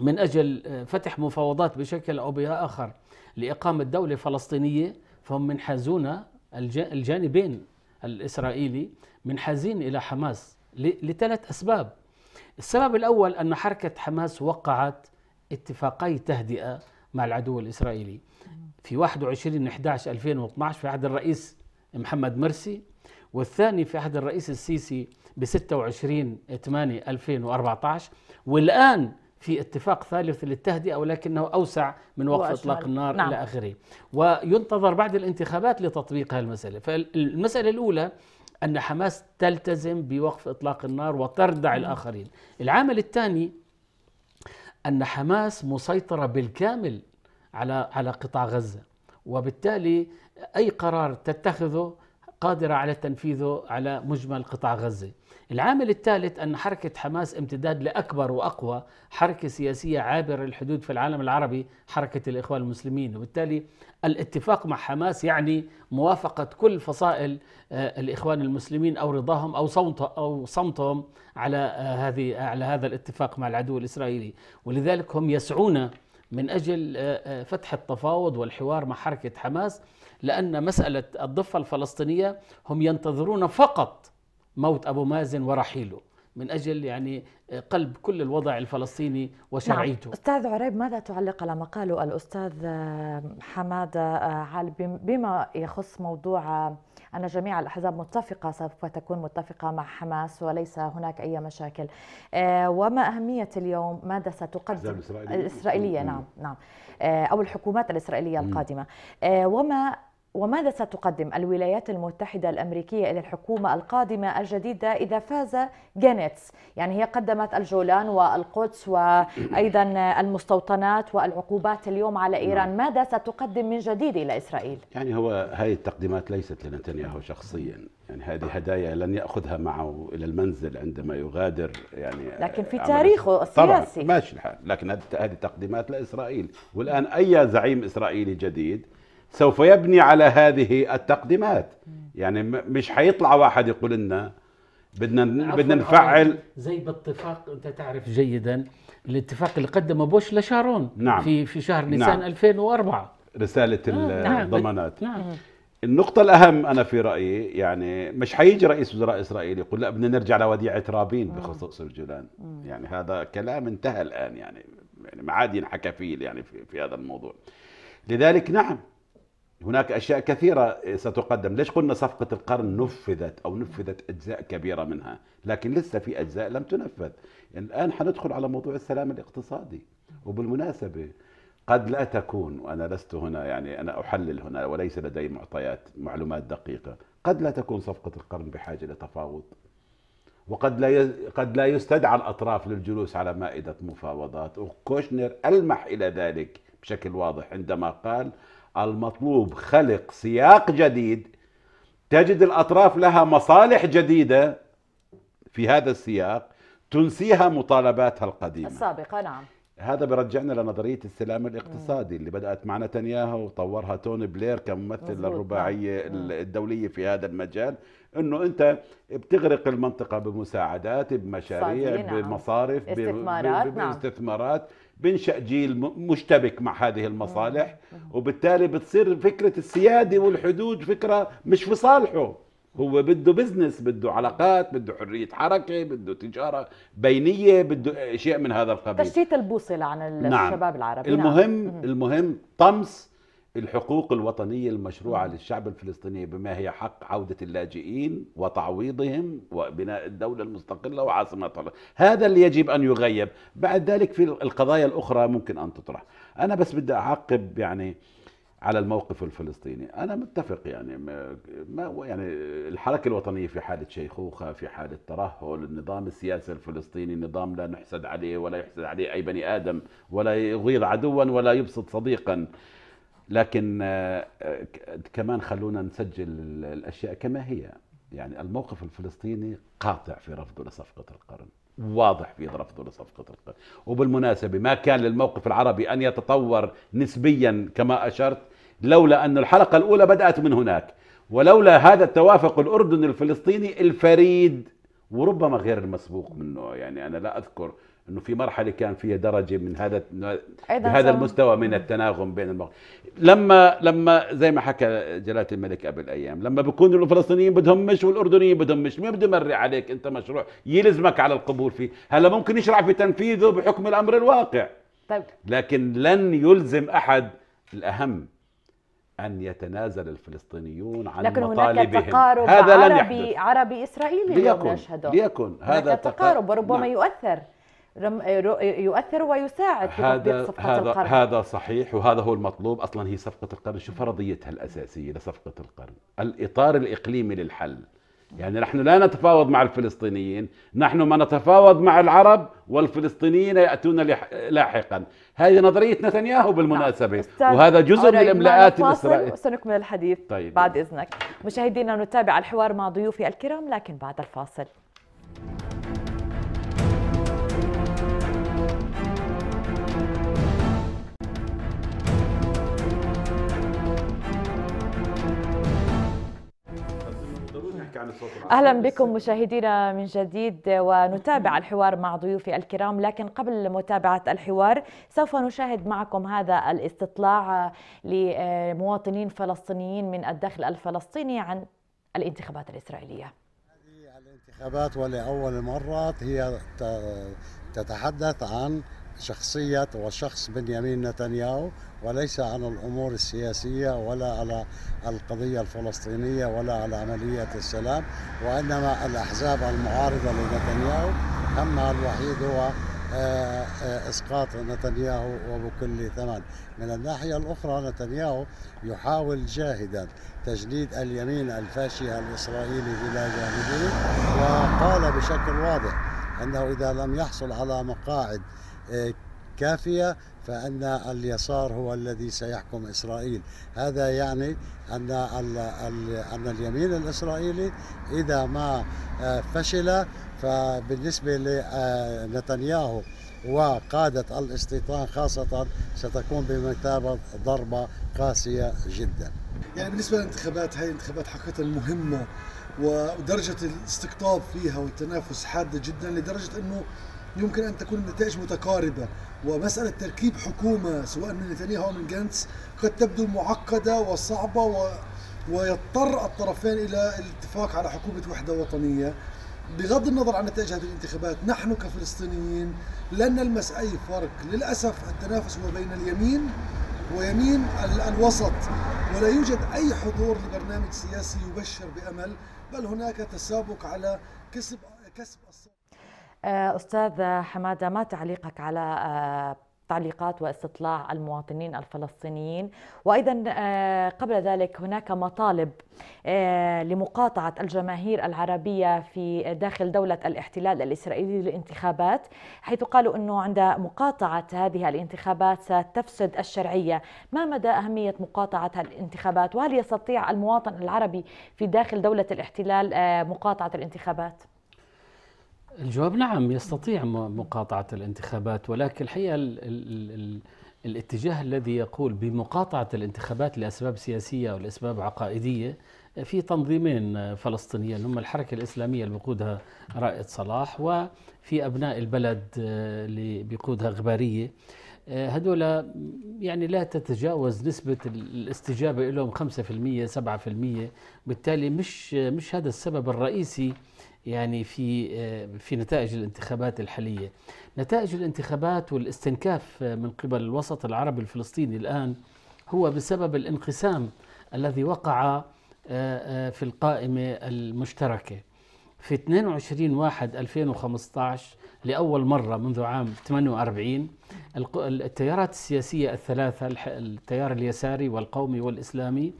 من أجل فتح مفاوضات بشكل أو بآخر لإقامة دولة فلسطينية فهم منحازون، الجانبين الإسرائيلي منحازين إلى حماس لثلاث أسباب. السبب الأول أن حركة حماس وقعت اتفاقي تهدئة مع العدو الإسرائيلي في واحد وعشرين أحد عشر ألفين واثنعش في عهد الرئيس محمد مرسي، والثاني في عهد الرئيس السيسي ب ستة وعشرين ثمانية ألفين وأربعطعش، والآن في اتفاق ثالث للتهدئة ولكنه أوسع من وقف إطلاق النار. نعم. إلى آخره، وينتظر بعد الانتخابات لتطبيق هذه المسألة. فالمسألة الأولى أن حماس تلتزم بوقف إطلاق النار وتردع الآخرين. العامل الثاني أن حماس مسيطرة بالكامل على على قطاع غزة، وبالتالي أي قرار تتخذه قادرة على تنفيذه على مجمل قطاع غزة. العامل الثالث أن حركة حماس امتداد لأكبر وأقوى حركة سياسية عابرة الحدود في العالم العربي، حركة الإخوان المسلمين، وبالتالي الاتفاق مع حماس يعني موافقة كل فصائل الإخوان المسلمين أو رضاهم أو صمتهم أو صمتهم على هذه على هذا الاتفاق مع العدو الإسرائيلي، ولذلك هم يسعون من أجل فتح التفاوض والحوار مع حركة حماس، لأن مسألة الضفة الفلسطينية هم ينتظرون فقط موت أبو مازن ورحيله من أجل يعني قلب كل الوضع الفلسطيني وشرعيته. نعم. أستاذ عريب، ماذا تعلق على ما قاله الأستاذ حماد بما يخص موضوع أن جميع الأحزاب متفقة سوف تكون متفقة مع حماس وليس هناك أي مشاكل، وما أهمية اليوم ماذا ستقدم الإسرائيلية؟ نعم نعم أو الحكومات الإسرائيلية القادمة، وما وماذا ستقدم الولايات المتحدة الأمريكية إلى الحكومة القادمة الجديدة إذا فاز غانتس؟ يعني هي قدمت الجولان والقدس وأيضا المستوطنات والعقوبات اليوم على إيران، ماذا ستقدم من جديد إلى إسرائيل؟ يعني هو هذه التقديمات ليست لنتنياهو شخصيا، يعني هذه هدايا لن يأخذها معه إلى المنزل عندما يغادر، يعني لكن في تاريخه السياسي طبعا ماشي الحال، لكن هذه تقديمات لإسرائيل، والآن أي زعيم إسرائيلي جديد سوف يبني على هذه التقديمات. يعني مش حيطلع واحد يقول لنا بدنا بدنا نفعل زي باتفاق، انت تعرف جيدا الاتفاق اللي قدمه بوش لشارون. نعم. في في شهر نيسان. نعم. ألفين وأربعة رسالة آه. الضمانات. نعم. النقطة الأهم أنا في رأيي يعني مش حيجي رئيس وزراء إسرائيل يقول لا بدنا نرجع لوديعة رابين بخصوص الجولان، يعني هذا كلام انتهى الآن، يعني يعني ما عاد ينحكى فيه يعني في, في هذا الموضوع. لذلك نعم هناك أشياء كثيرة ستقدم، ليش قلنا صفقة القرن نفذت أو نفذت أجزاء كبيرة منها، لكن لسه في أجزاء لم تنفذ. يعني الآن حندخل على موضوع السلام الاقتصادي، وبالمناسبة قد لا تكون، وأنا لست هنا يعني أنا أحلل هنا وليس لدي معطيات معلومات دقيقة، قد لا تكون صفقة القرن بحاجة لتفاوض، وقد لا يز... قد لا يستدعى الأطراف للجلوس على مائدة مفاوضات، وكوشنير ألمح إلى ذلك بشكل واضح عندما قال المطلوب خلق سياق جديد تجد الأطراف لها مصالح جديدة في هذا السياق تنسيها مطالباتها القديمة السابقة. نعم هذا برجعنا لنظرية السلام الاقتصادي اللي بدأت مع نتنياهو وطورها توني بلير كممثل للرباعية الدولية في هذا المجال، انه انت بتغرق المنطقة بمساعدات، بمشاريع، بمصارف، باستثمارات، باستثمارات، بنشأ جيل مشتبك مع هذه المصالح، وبالتالي بتصير فكرة السيادة والحدود فكرة مش في صالحه. هو بده بزنس، بده علاقات، بده حرية حركة، بده تجارة بينية، بده شيء من هذا القبيل، تشتيت البوصلة عن الشباب نعم. العربي. المهم نعم. المهم طمس الحقوق الوطنية المشروعة مم. للشعب الفلسطيني، بما هي حق عودة اللاجئين وتعويضهم وبناء الدولة المستقلة وعاصمتها. هذا اللي يجب أن يغيب. بعد ذلك في القضايا الأخرى ممكن أن تطرح. أنا بس بدي أعقب يعني على الموقف الفلسطيني. أنا متفق يعني ما يعني الحركة الوطنية في حالة شيخوخة، في حالة ترهل. النظام السياسي الفلسطيني نظام لا نحسد عليه ولا يحسد عليه أي بني آدم، ولا يغيظ عدوا ولا يبسط صديقا. لكن كمان خلونا نسجل الأشياء كما هي. يعني الموقف الفلسطيني قاطع في رفضه لصفقة القرن، واضح في رفضه لصفقة القرن. وبالمناسبة ما كان للموقف العربي أن يتطور نسبيا كما أشرت لولا أن الحلقة الأولى بدأت من هناك، ولولا هذا التوافق الأردن الفلسطيني الفريد وربما غير المسبوق منه. يعني أنا لا أذكر أنه في مرحلة كان فيها درجة من هذا بهذا المستوى من التناغم بين الموقف. لما لما زي ما حكى جلالة الملك قبل أيام، لما بيكونوا الفلسطينيين بدهم مش والأردنيين بدهم مش، مين بده يمرق عليك أنت مشروع يلزمك على القبول فيه؟ هلا ممكن يشرع في تنفيذه بحكم الأمر الواقع، طيب. لكن لن يلزم أحد. الأهم أن يتنازل الفلسطينيون عن لكن مطالبهم. هناك تقارب هذا عربي, عربي إسرائيلي اليوم نشهده، ليكن هذا تقارب وربما نعم. يؤثر يؤثر ويساعد في تطبيق صفقة القرن. هذا صحيح، وهذا هو المطلوب. أصلا هي صفقة القرن شو فرضيتها الأساسية لصفقة القرن؟ الإطار الإقليمي للحل. يعني نحن لا نتفاوض مع الفلسطينيين، نحن ما نتفاوض مع العرب والفلسطينيين يأتون لاحقا. هذه نظرية نتنياهو بالمناسبة، وهذا جزء من الإملاءات الإسرائيلية. سنكمل الحديث طيب. بعد إذنك مشاهدينا، نتابع الحوار مع ضيوفي الكرام لكن بعد الفاصل. أهلا بكم مشاهدينا من جديد، ونتابع الحوار مع ضيوفي الكرام. لكن قبل متابعة الحوار سوف نشاهد معكم هذا الاستطلاع لمواطنين فلسطينيين من الداخل الفلسطيني عن الانتخابات الإسرائيلية. هذه الانتخابات ولأول مرة هي تتحدث عن شخصية وشخص بنيامين نتنياهو، وليس على الأمور السياسية ولا على القضية الفلسطينية ولا على عملية السلام، وإنما الأحزاب المعارضة لنتنياهو همها الوحيد هو إسقاط نتنياهو وبكل ثمن. من الناحية الأخرى نتنياهو يحاول جاهدا تجنيد اليمين الفاشي الإسرائيلي إلى جانبه، وقال بشكل واضح أنه إذا لم يحصل على مقاعد كافية فأن اليسار هو الذي سيحكم إسرائيل. هذا يعني أن أن اليمين الإسرائيلي إذا ما فشل فبالنسبة لنتنياهو وقادة الاستيطان خاصة ستكون بمثابة ضربة قاسية جدا. يعني بالنسبة للانتخابات، هذه الانتخابات حقيقة مهمة، ودرجة الاستقطاب فيها والتنافس حادة جدا، لدرجة أنه يمكن أن تكون النتائج متقاربة. ومسألة تركيب حكومة سواء من نتنياهو أو من غانتس قد تبدو معقدة وصعبة، و... ويضطر الطرفين إلى الاتفاق على حكومة وحدة وطنية. بغض النظر عن نتائج هذه الانتخابات، نحن كفلسطينيين لن نلمس أي فرق. للأسف التنافس هو بين اليمين ويمين الوسط، ولا يوجد أي حضور لبرنامج سياسي يبشر بأمل، بل هناك تسابق على كسب كسب الصوت. أستاذ حمادة، ما تعليقك على تعليقات واستطلاع المواطنين الفلسطينيين؟ وأيضا قبل ذلك هناك مطالب لمقاطعة الجماهير العربية في داخل دولة الاحتلال الإسرائيلي للانتخابات، حيث قالوا أنه عند مقاطعة هذه الانتخابات ستفسد الشرعية. ما مدى أهمية مقاطعة الانتخابات، وهل يستطيع المواطن العربي في داخل دولة الاحتلال مقاطعة الانتخابات؟ الجواب نعم، يستطيع مقاطعة الانتخابات، ولكن الحقيقة ال ال ال الاتجاه الذي يقول بمقاطعة الانتخابات لأسباب سياسية أو لأسباب عقائدية في تنظيمين فلسطينيين هم الحركة الإسلامية اللي بقودها رائد صلاح وفي أبناء البلد اللي بقودها غبارية، هذول يعني لا تتجاوز نسبة الاستجابة لهم خمسة بالمئة سبعة بالمئة، بالتالي مش مش هذا السبب الرئيسي يعني في في نتائج الانتخابات الحالية. نتائج الانتخابات والاستنكاف من قبل الوسط العربي الفلسطيني الآن هو بسبب الانقسام الذي وقع في القائمة المشتركة في اثنين وعشرين واحد ألفين وخمسة عشر لأول مرة منذ عام ثمانية وأربعين. التيارات السياسية الثلاثة، التيار اليساري والقومي والإسلامي،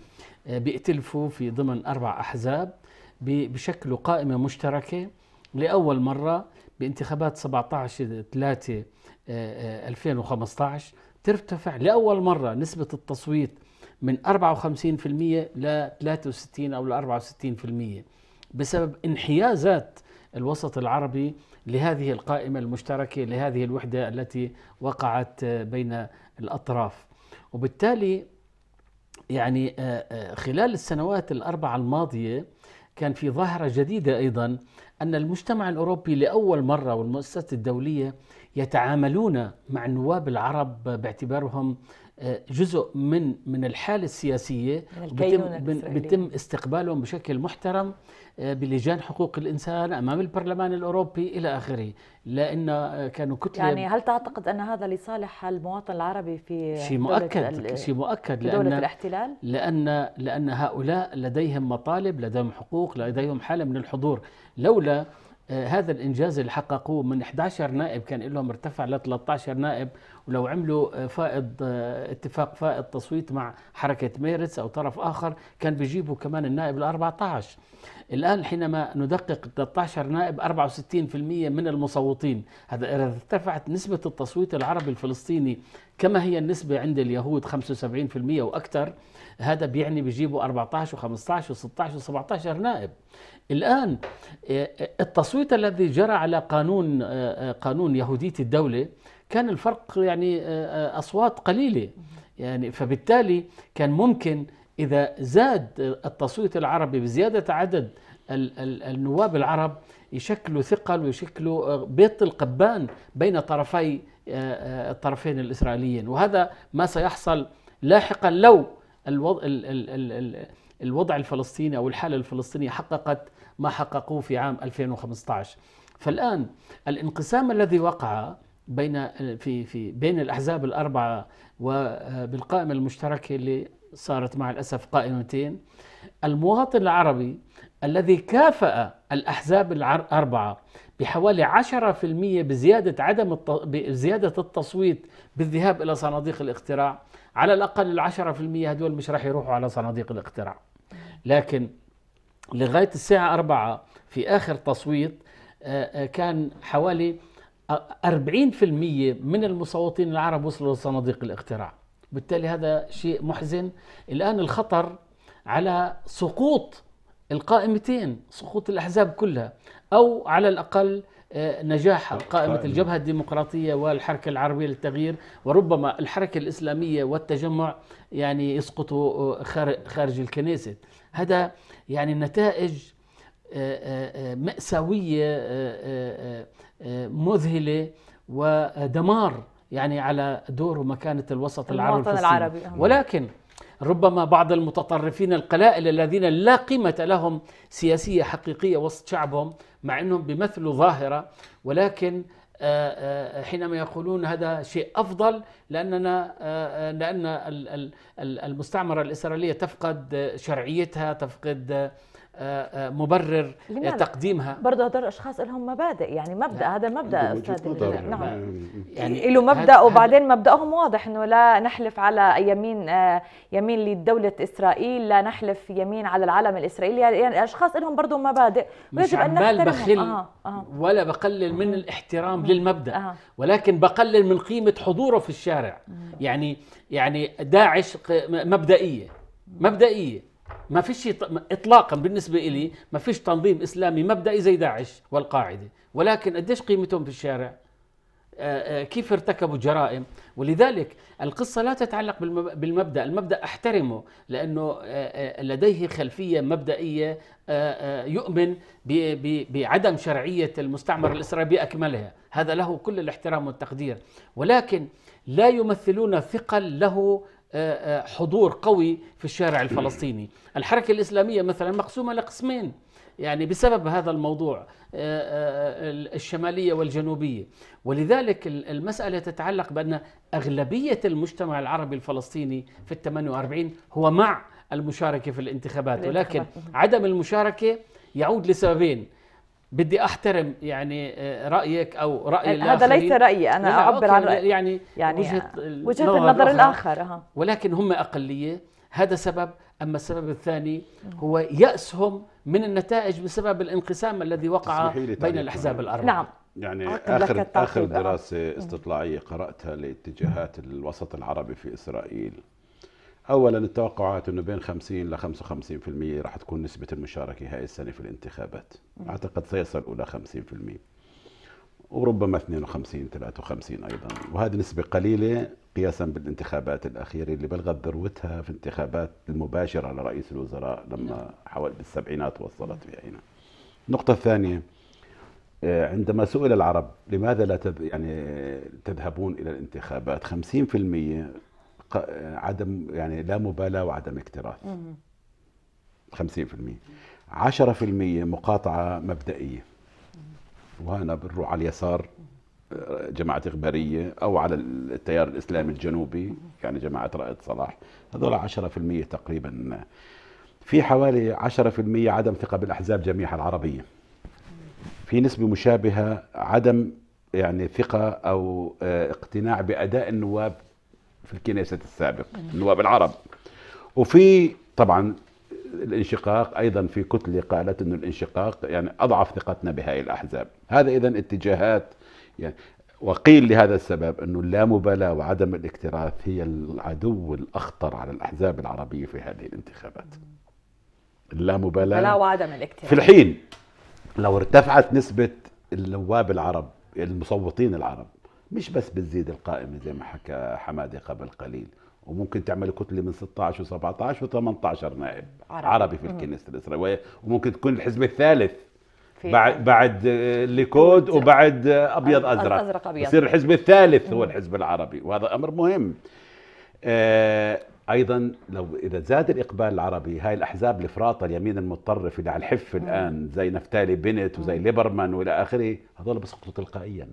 بيئتلفوا في ضمن أربع أحزاب بشكل قائمة مشتركة لأول مرة بانتخابات سبعة عشر ثلاثة ألفين وخمسة عشر. ترتفع لأول مرة نسبة التصويت من أربعة وخمسين بالمئة ل ثلاثة وستين بالمئة أو ل أربعة وستين بالمئة بسبب انحيازات الوسط العربي لهذه القائمة المشتركة، لهذه الوحدة التي وقعت بين الأطراف. وبالتالي يعني خلال السنوات الأربعة الماضية كان في ظاهرة جديدة أيضا، أن المجتمع الأوروبي لأول مرة والمؤسسات الدولية يتعاملون مع النواب العرب باعتبارهم جزء من من الحالة السياسية، بتم, بتم استقبالهم بشكل محترم بلجان حقوق الإنسان أمام البرلمان الأوروبي إلى آخره، لأن كانوا كتلة. يعني هل تعتقد أن هذا لصالح المواطن العربي في شيء مؤكد؟ شيء مؤكد، لأن دولة الاحتلال لأن لأن هؤلاء لديهم مطالب، لديهم حقوق، لديهم حالة من الحضور. لولا هذا الإنجاز اللي حققوه من أحد عشر نائب كان لهم ارتفع ل ثلاثة عشر نائب، ولو عملوا فائض اتفاق فائض تصويت مع حركة ميرتس أو طرف آخر كان بيجيبوا كمان النائب ال أربعة عشر. الآن حينما ندقق ثلاثة عشر نائب أربعة وستين بالمئة من المصوتين، هذا إذا ارتفعت نسبة التصويت العربي الفلسطيني كما هي النسبة عند اليهود خمسة وسبعين بالمئة وأكثر، هذا بيعني بيجيبوا أربعة عشر وخمسة عشر وستة عشر وسبعة عشر نائب. الآن التصويت الذي جرى على قانون قانون يهودية الدولة كان الفرق يعني أصوات قليلة، يعني فبالتالي كان ممكن إذا زاد التصويت العربي بزيادة عدد النواب العرب يشكلوا ثقل ويشكلوا بيت القبان بين طرفي الطرفين الإسرائيليين، وهذا ما سيحصل لاحقا لو الوضع الوضع الفلسطيني أو الحالة الفلسطينية حققت ما حققوه في عام ألفين وخمسة عشر. فالآن الانقسام الذي وقع بين في في بين الأحزاب الأربعة وبالقائمة المشتركة اللي صارت مع الأسف قائمتين، المواطن العربي الذي كافأ الأحزاب الأربعة بحوالي عشرة بالمئة بزيادة عدم الت... بزيادة التصويت بالذهاب إلى صناديق الاقتراع، على الأقل العشرة في المية هدول مش راح يروحوا على صناديق الاقتراع. لكن لغاية الساعة أربعة في آخر تصويت كان حوالي أربعين بالمئة من المصوتين العرب وصلوا لصناديق الاقتراع، بالتالي هذا شيء محزن. الآن الخطر على سقوط القائمتين، سقوط الأحزاب كلها، أو على الأقل نجاح قائمة الجبهة الديمقراطية والحركة العربية للتغيير، وربما الحركة الإسلامية والتجمع يعني يسقطوا خارج الكنيسة. هذا يعني نتائج مأساوية مذهلة ودمار يعني على دور ومكانة الوسط العربي الفلسطيني. ولكن ربما بعض المتطرفين القلائل الذين لا قيمة لهم سياسية حقيقية وسط شعبهم، مع أنهم بيمثلوا ظاهرة، ولكن حينما يقولون هذا شيء أفضل لأننا لأن المستعمرة الإسرائيلية تفقد شرعيتها، تفقد مبرر تقديمها. برضه هدول الاشخاص لهم مبادئ، يعني مبدا نعم. هذا مبدا استاذ، نعم يعني له مبدا هاد وبعدين هاد مبداهم واضح انه لا نحلف على يمين يمين لدوله اسرائيل، لا نحلف يمين على العلم الاسرائيلي، يعني اشخاص لهم برضه مبادئ ويجب ان نحترمهم. آه. آه. ولا بقلل من الاحترام للمبدا، آه. ولكن بقلل من قيمه حضوره في الشارع. آه. يعني يعني داعش مبدئيه مبدئيه ما فيش اطلاقا بالنسبه لي ما فيش تنظيم اسلامي مبدئي زي داعش والقاعده، ولكن قديش قيمتهم في الشارع؟ كيف ارتكبوا جرائم؟ ولذلك القصة لا تتعلق بالمبدأ، المبدأ أحترمه لأنه لديه خلفية مبدئية يؤمن بعدم شرعية المستعمر الإسرائيلي بأكملها، هذا له كل الاحترام والتقدير، ولكن لا يمثلون ثقل له حضور قوي في الشارع الفلسطيني. الحركة الإسلامية مثلا مقسومة لقسمين يعني بسبب هذا الموضوع، الشمالية والجنوبية، ولذلك المسألة تتعلق بأن أغلبية المجتمع العربي الفلسطيني في الثمانية وأربعين هو مع المشاركة في الانتخابات، ولكن عدم المشاركة يعود لسببين. بدي أحترم يعني رأيك أو رأي الآخرين، هذا ليس رأيي أنا أعبر عن رأيي يعني, يعني وجهة, وجهة النظر, النظر الآخر أه. ولكن هم أقلية، هذا سبب. أما السبب الثاني هو يأسهم من النتائج بسبب الانقسام الذي وقع بين الأحزاب الأربعة. نعم يعني آخر, آخر دراسة استطلاعية قرأتها لاتجاهات الوسط العربي في إسرائيل، أولا التوقعات أنه بين خمسين إلى خمسة وخمسين بالمئة راح تكون نسبة المشاركة هاي السنة في الانتخابات، أعتقد سيصل إلى خمسين بالمئة وربما اثنين وخمسين ثلاثة وخمسين أيضا، وهذه نسبة قليلة قياسا بالانتخابات الأخيرة اللي بلغت ذروتها في الانتخابات المباشرة لرئيس الوزراء لما حوالي بالسبعينات وصلت فيها هنا. النقطة الثانية، عندما سئل العرب لماذا لا يعني تذهبون إلى الانتخابات، خمسين بالمئة عدم يعني لا مبالاة وعدم اكتراث، خمسين بالمئة، عشرة بالمئة مقاطعة مبدئية، وهنا بنروح على اليسار جماعة غبارية أو على التيار الإسلامي الجنوبي يعني جماعة رائد صلاح، هذول عشرة بالمئة تقريبا. في حوالي عشرة بالمئة عدم ثقة بالأحزاب جميعها العربية، في نسبة مشابهة عدم يعني ثقة أو اقتناع بأداء النواب في الكنيسة السابق، النواب العرب. وفي طبعا الانشقاق أيضا، في كتلة قالت أن الانشقاق يعني أضعف ثقتنا بهاي الأحزاب. هذا إذن اتجاهات يعني، وقيل لهذا السبب أنه اللامبالاة وعدم الاكتراث هي العدو الأخطر على الأحزاب العربية في هذه الانتخابات. اللامبالاة وعدم الاكتراث، في الحين لو ارتفعت نسبة النواب العرب المصوتين العرب مش بس بتزيد القائمة زي ما حكى حمادي قبل قليل، وممكن تعمل كتلة من ستة عشر وسبعة عشر وثمانية عشر نائب عربي, عربي في الكنيسة الإسرائيلية، وممكن تكون الحزب الثالث بعد بعد الليكود وبعد ابيض ازرق, أزرق أبيض. يصير الحزب الثالث هو الحزب العربي، وهذا امر مهم. آه ايضا لو اذا زاد الاقبال العربي، هاي الاحزاب الافراطه اليمين المتطرف اللي على الحف الان زي نفتالي بنت وزي ليبرمان والى اخره، هذول بسقطوا تلقائيا،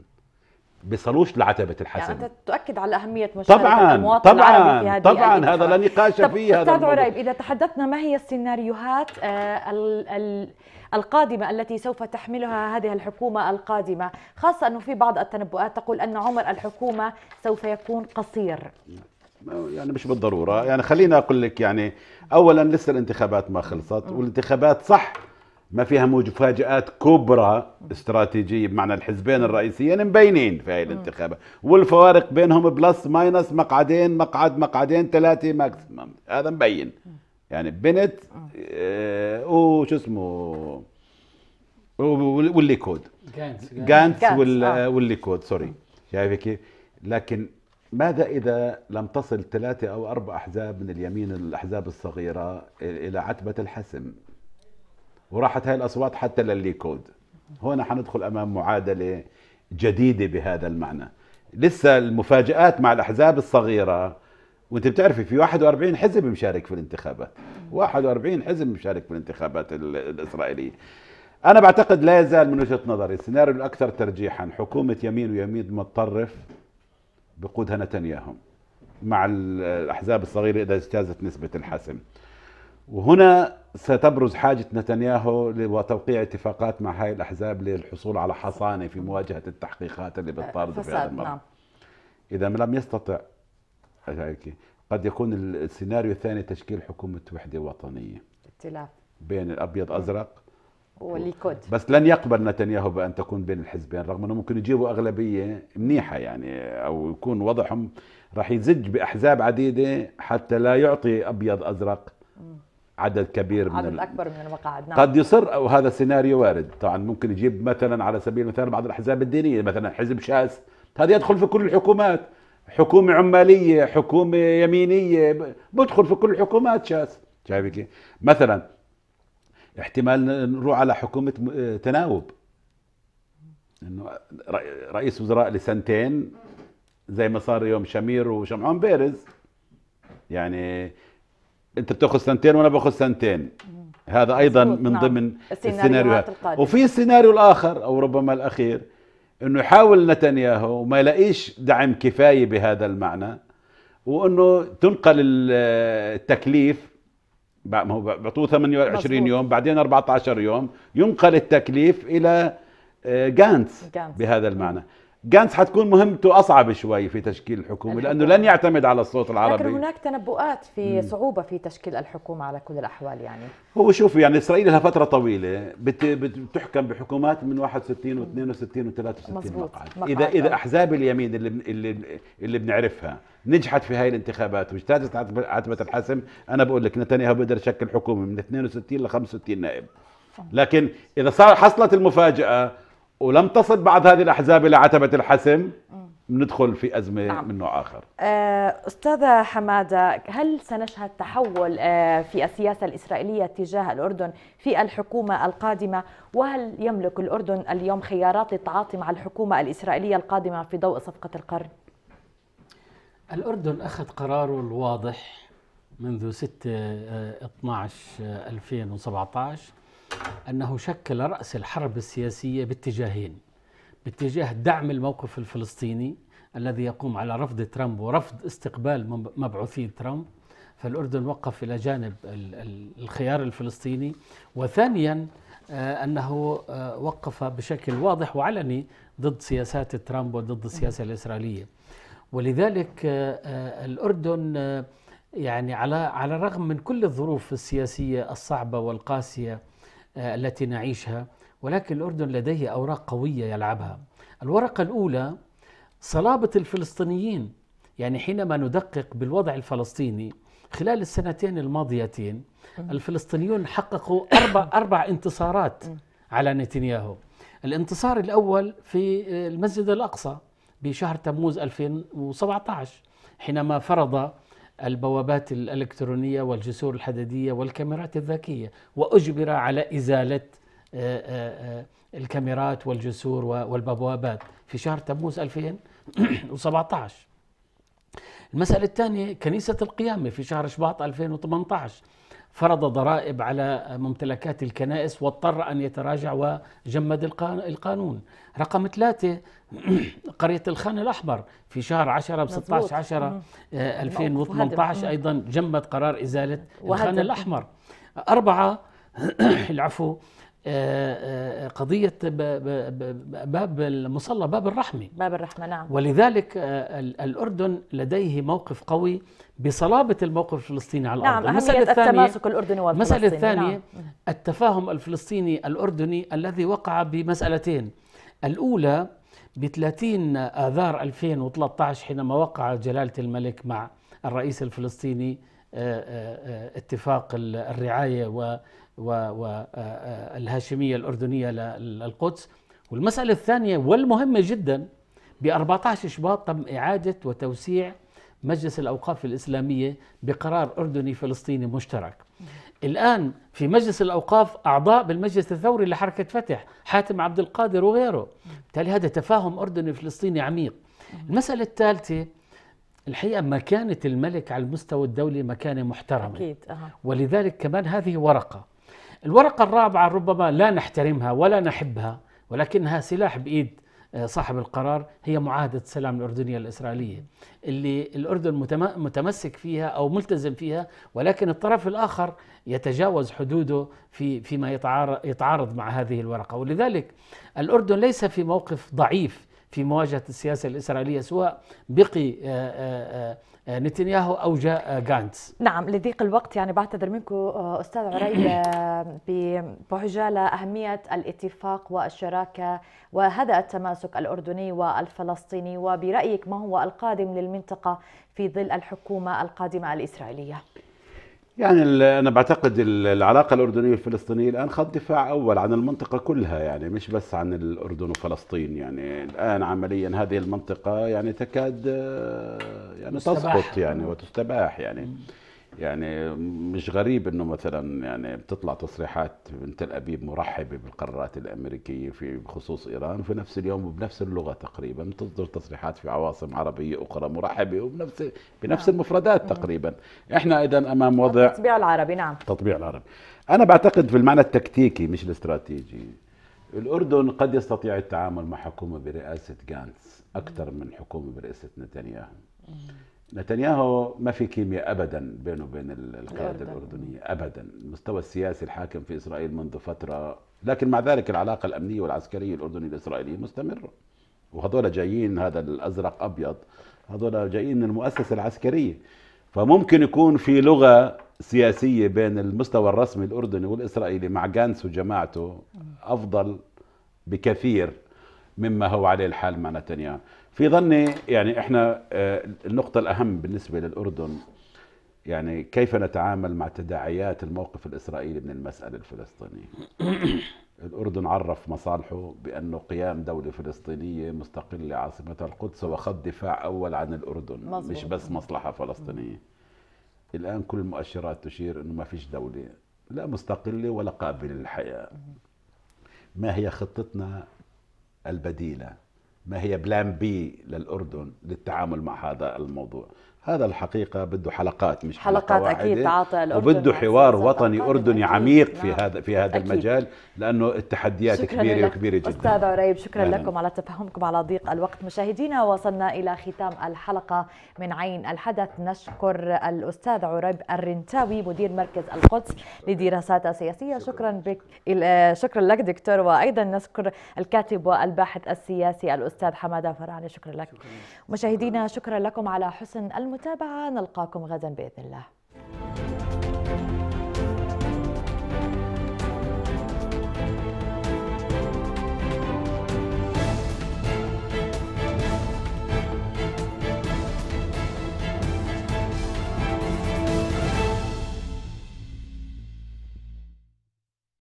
بيصلوش لعتبه الحسن. يعني تؤكد على اهميه مشاركه المواطن العربي في هذه طبعا، هذا لا نقاش فيه. هذا استاذ عريب، اذا تحدثنا ما هي السيناريوهات آه ال ال القادمة التي سوف تحملها هذه الحكومة القادمة، خاصة أنه في بعض التنبؤات تقول أن عمر الحكومة سوف يكون قصير؟ يعني مش بالضرورة، يعني خلينا أقول لك يعني أولا لسه الانتخابات ما خلصت، والانتخابات صح ما فيها مفاجآت كبرى استراتيجية، بمعنى الحزبين الرئيسيين مبينين في هاي الانتخابات، والفوارق بينهم بلس ماينس مقعدين، مقعد مقعدين ثلاثة ماكسيمم، هذا مبين. يعني بنت آه وشو اسمه والليكود غانتس غانتس والليكود سوري، شايفه كيف؟ لكن ماذا اذا لم تصل ثلاثه او اربع احزاب من اليمين الاحزاب الصغيره الى عتبه الحسم، وراحت هاي الاصوات حتى للليكود؟ هنا حندخل امام معادله جديده بهذا المعنى. لسه المفاجآت مع الاحزاب الصغيره، وانت بتعرفي في واحد وأربعين حزب مشارك في الانتخابات، واحد وأربعين حزب مشارك في الانتخابات الإسرائيلية. أنا بعتقد لا يزال من وجهة نظري السيناريو الأكثر ترجيحا حكومة يمين ويمين متطرف بقودها نتنياهو مع الأحزاب الصغيرة إذا اجتازت نسبة الحسم، وهنا ستبرز حاجة نتنياهو لتوقيع اتفاقات مع هاي الأحزاب للحصول على حصانة في مواجهة التحقيقات اللي بتطارده في هذا المرض. إذا لم يستطع قد يكون السيناريو الثاني تشكيل حكومة وحدة وطنية ائتلاف بين الأبيض أزرق والليكود، بس لن يقبل نتنياهو بأن تكون بين الحزبين، رغم أنه ممكن يجيبوا أغلبية منيحة يعني، أو يكون وضعهم راح يزج بأحزاب عديدة حتى لا يعطي أبيض أزرق عدد كبير من عدد أكبر من المقاعد. نعم. قد يصر، وهذا السيناريو وارد طبعا. ممكن يجيب مثلا على سبيل المثال بعض الأحزاب الدينية، مثلا حزب شاس، هذا يدخل في كل الحكومات، حكومة عمالية، حكومة يمينية، بدخل في كل الحكومات شاس. شايف كيف؟ مثلا احتمال نروح على حكومة تناوب، انه رئيس وزراء لسنتين زي ما صار يوم شمير وشمعون بيرز، يعني انت بتاخذ سنتين وانا باخذ سنتين، هذا ايضا من ضمن السيناريوهات. وفي السيناريو الاخر او ربما الاخير، انه يحاول نتنياهو وما يلاقيش دعم كفايه بهذا المعنى، وانه تنقل التكليف، ما هو بعطوه ثمانية وعشرين يوم، بعدين أربعة عشر يوم، ينقل التكليف الى غانتس بهذا المعنى. غانتس حتكون مهمته أصعب شوي في تشكيل الحكومة، لأنه لن يعتمد على الصوت العربي، لكن هناك تنبؤات في صعوبة في تشكيل الحكومة على كل الأحوال. يعني هو شوف، يعني إسرائيل لها فترة طويلة بتحكم بحكومات من واحد وستين واثنين وستين وثلاثة وستين مقعد. إذا إذا أحزاب اليمين اللي اللي اللي بنعرفها نجحت في هاي الانتخابات واجتازت عتبة الحسم، أنا بقول لك نتنياهو بقدر يشكل حكومة من اثنين وستين ل خمسة وستين نائب. لكن إذا صار حصلت المفاجأة ولم تصل بعض هذه الأحزاب إلى عتبة الحسم، ندخل في أزمة نعم. من نوع آخر. أستاذة حمادة، هل سنشهد تحول في السياسة الإسرائيلية تجاه الأردن في الحكومة القادمة؟ وهل يملك الأردن اليوم خيارات التعاطي مع الحكومة الإسرائيلية القادمة في ضوء صفقة القرن؟ الأردن أخذ قراره الواضح منذ ستة اثنعش ألفين وسبعطعش أنه شكل رأس الحرب السياسية باتجاهين، باتجاه دعم الموقف الفلسطيني الذي يقوم على رفض ترامب ورفض استقبال مبعوثين ترامب، فالأردن وقف إلى جانب الخيار الفلسطيني، وثانيا أنه وقف بشكل واضح وعلني ضد سياسات ترامب وضد السياسة الإسرائيلية. ولذلك الأردن يعني على على الرغم من كل الظروف السياسية الصعبة والقاسية التي نعيشها، ولكن الأردن لديه أوراق قوية يلعبها. الورقة الأولى صلابة الفلسطينيين، يعني حينما ندقق بالوضع الفلسطيني خلال السنتين الماضيتين الفلسطينيون حققوا أربع, أربع انتصارات على نتنياهو. الانتصار الأول في المسجد الأقصى بشهر تموز ألفين وسبعطعش، حينما فرض البوابات الإلكترونية والجسور الحديدية والكاميرات الذكية، وأجبر على إزالة الكاميرات والجسور والبوابات في شهر تموز ألفين وسبعطعش. المسألة الثانية، كنيسة القيامة في شهر شباط ألفين وثمنطعش فرض ضرائب على ممتلكات الكنائس واضطر أن يتراجع وجمد القانون. رقم ثلاثة، قرية الخان الأحمر في شهر عشرة ب ستة عشر عشرة ألفين وثمنطعش أيضا جمد قرار إزالة الخان الأحمر. أربعة العفو قضية باب المصلى، باب الرحمة، باب الرحمة نعم. ولذلك الأردن لديه موقف قوي بصلابة الموقف الفلسطيني على الأرض. نعم. المسألة الثانية، التماسك الأردني والفلسطيني. المسألة الثانية نعم. التفاهم الفلسطيني الأردني الذي وقع بمسألتين. الأولى ب ثلاثين آذار ألفين وثلاطعش حينما وقع جلالة الملك مع الرئيس الفلسطيني اتفاق الرعاية و والهاشمية الأردنية للقدس. والمسألة الثانية والمهمة جدا ب أربعطعش شباط تم إعادة وتوسيع مجلس الأوقاف الإسلامية بقرار أردني فلسطيني مشترك. الآن في مجلس الأوقاف أعضاء بالمجلس الثوري لحركة فتح، حاتم عبد القادر وغيره، بالتالي هذا تفاهم أردني فلسطيني عميق. المسألة الثالثة، الحقيقة مكانة الملك على المستوى الدولي مكانة محترمة أكيد. أه. ولذلك كمان هذه ورقة. الورقة الرابعة ربما لا نحترمها ولا نحبها، ولكنها سلاح بإيد صاحب القرار، هي معاهدة السلام الأردنية الإسرائيلية اللي الأردن متمسك فيها أو ملتزم فيها، ولكن الطرف الآخر يتجاوز حدوده في فيما يتعارض مع هذه الورقة. ولذلك الأردن ليس في موقف ضعيف في مواجهة السياسة الإسرائيلية، سواء بقي نتنياهو أو جاء غانتس. نعم. لضيق الوقت يعني بعتذر منكم أستاذ عريب بعجالة. أهمية الاتفاق والشراكة وهذا التماسك الأردني والفلسطيني، وبرأيك ما هو القادم للمنطقة في ظل الحكومة القادمة الإسرائيلية؟ يعني انا بعتقد العلاقه الاردنيه الفلسطينيه الان خط دفاع اول عن المنطقه كلها، يعني مش بس عن الاردن وفلسطين. يعني الان عمليا هذه المنطقه يعني تكاد يعني تسقط يعني وتستباح. يعني يعني مش غريب انه مثلا يعني بتطلع تصريحات من تل ابيب مرحبه بالقرارات الامريكيه في بخصوص ايران، وفي نفس اليوم وبنفس اللغه تقريبا تصدر تصريحات في عواصم عربيه اخرى مرحبه وبنفس بنفس المفردات تقريبا. احنا اذا امام وضع التطبيع العربي. نعم، التطبيع العربي. انا بعتقد في المعنى التكتيكي مش الاستراتيجي الاردن قد يستطيع التعامل مع حكومه برئاسه غانتس اكثر من حكومه برئاسه نتنياهو. نتنياهو ما في كيمياء أبدا بينه وبين القيادة الأردنية أبدا، المستوى السياسي الحاكم في إسرائيل منذ فترة، لكن مع ذلك العلاقة الأمنية والعسكرية الأردنية الإسرائيلية مستمرة. وهذول جايين، هذا الأزرق أبيض، هذول جايين من المؤسسة العسكرية، فممكن يكون في لغة سياسية بين المستوى الرسمي الأردني والإسرائيلي مع غانتس وجماعته أفضل بكثير مما هو عليه الحال مع نتنياهو. في ظني يعني احنا النقطة الأهم بالنسبة للأردن يعني كيف نتعامل مع تداعيات الموقف الإسرائيلي من المسألة الفلسطينية. الأردن عرف مصالحه بأنه قيام دولة فلسطينية مستقلة عاصمتها القدس وخط دفاع أول عن الأردن، مزبوط. مش بس مصلحة فلسطينية. الآن كل المؤشرات تشير أنه ما فيش دولة لا مستقلة ولا قابلة للحياة. ما هي خطتنا البديلة؟ ما هي بلان بي للأردن للتعامل مع هذا الموضوع؟ هذا الحقيقة بده حلقات، مش حلقات حلقة واحدة، أكيد تعاطى الأردن وبده حوار وطني أردني عميق أكيد. في هذا في هذا أكيد. المجال، لأنه التحديات كبيرة لك. وكبيرة جدا. أستاذ عريب، شكرا أهلاً. لكم على تفهمكم على ضيق الوقت. مشاهدينا، وصلنا إلى ختام الحلقة من عين الحدث. نشكر الأستاذ عريب الرنتاوي مدير مركز القدس لدراسات سياسية. شكرا بك. شكرا لك دكتور، وأيضا نشكر الكاتب والباحث السياسي الأستاذ حماد الفراعنة. شكرا لك. شكرا. مشاهدينا، شكرا لكم على حسن المتابعة. نلقاكم غدا بإذن الله.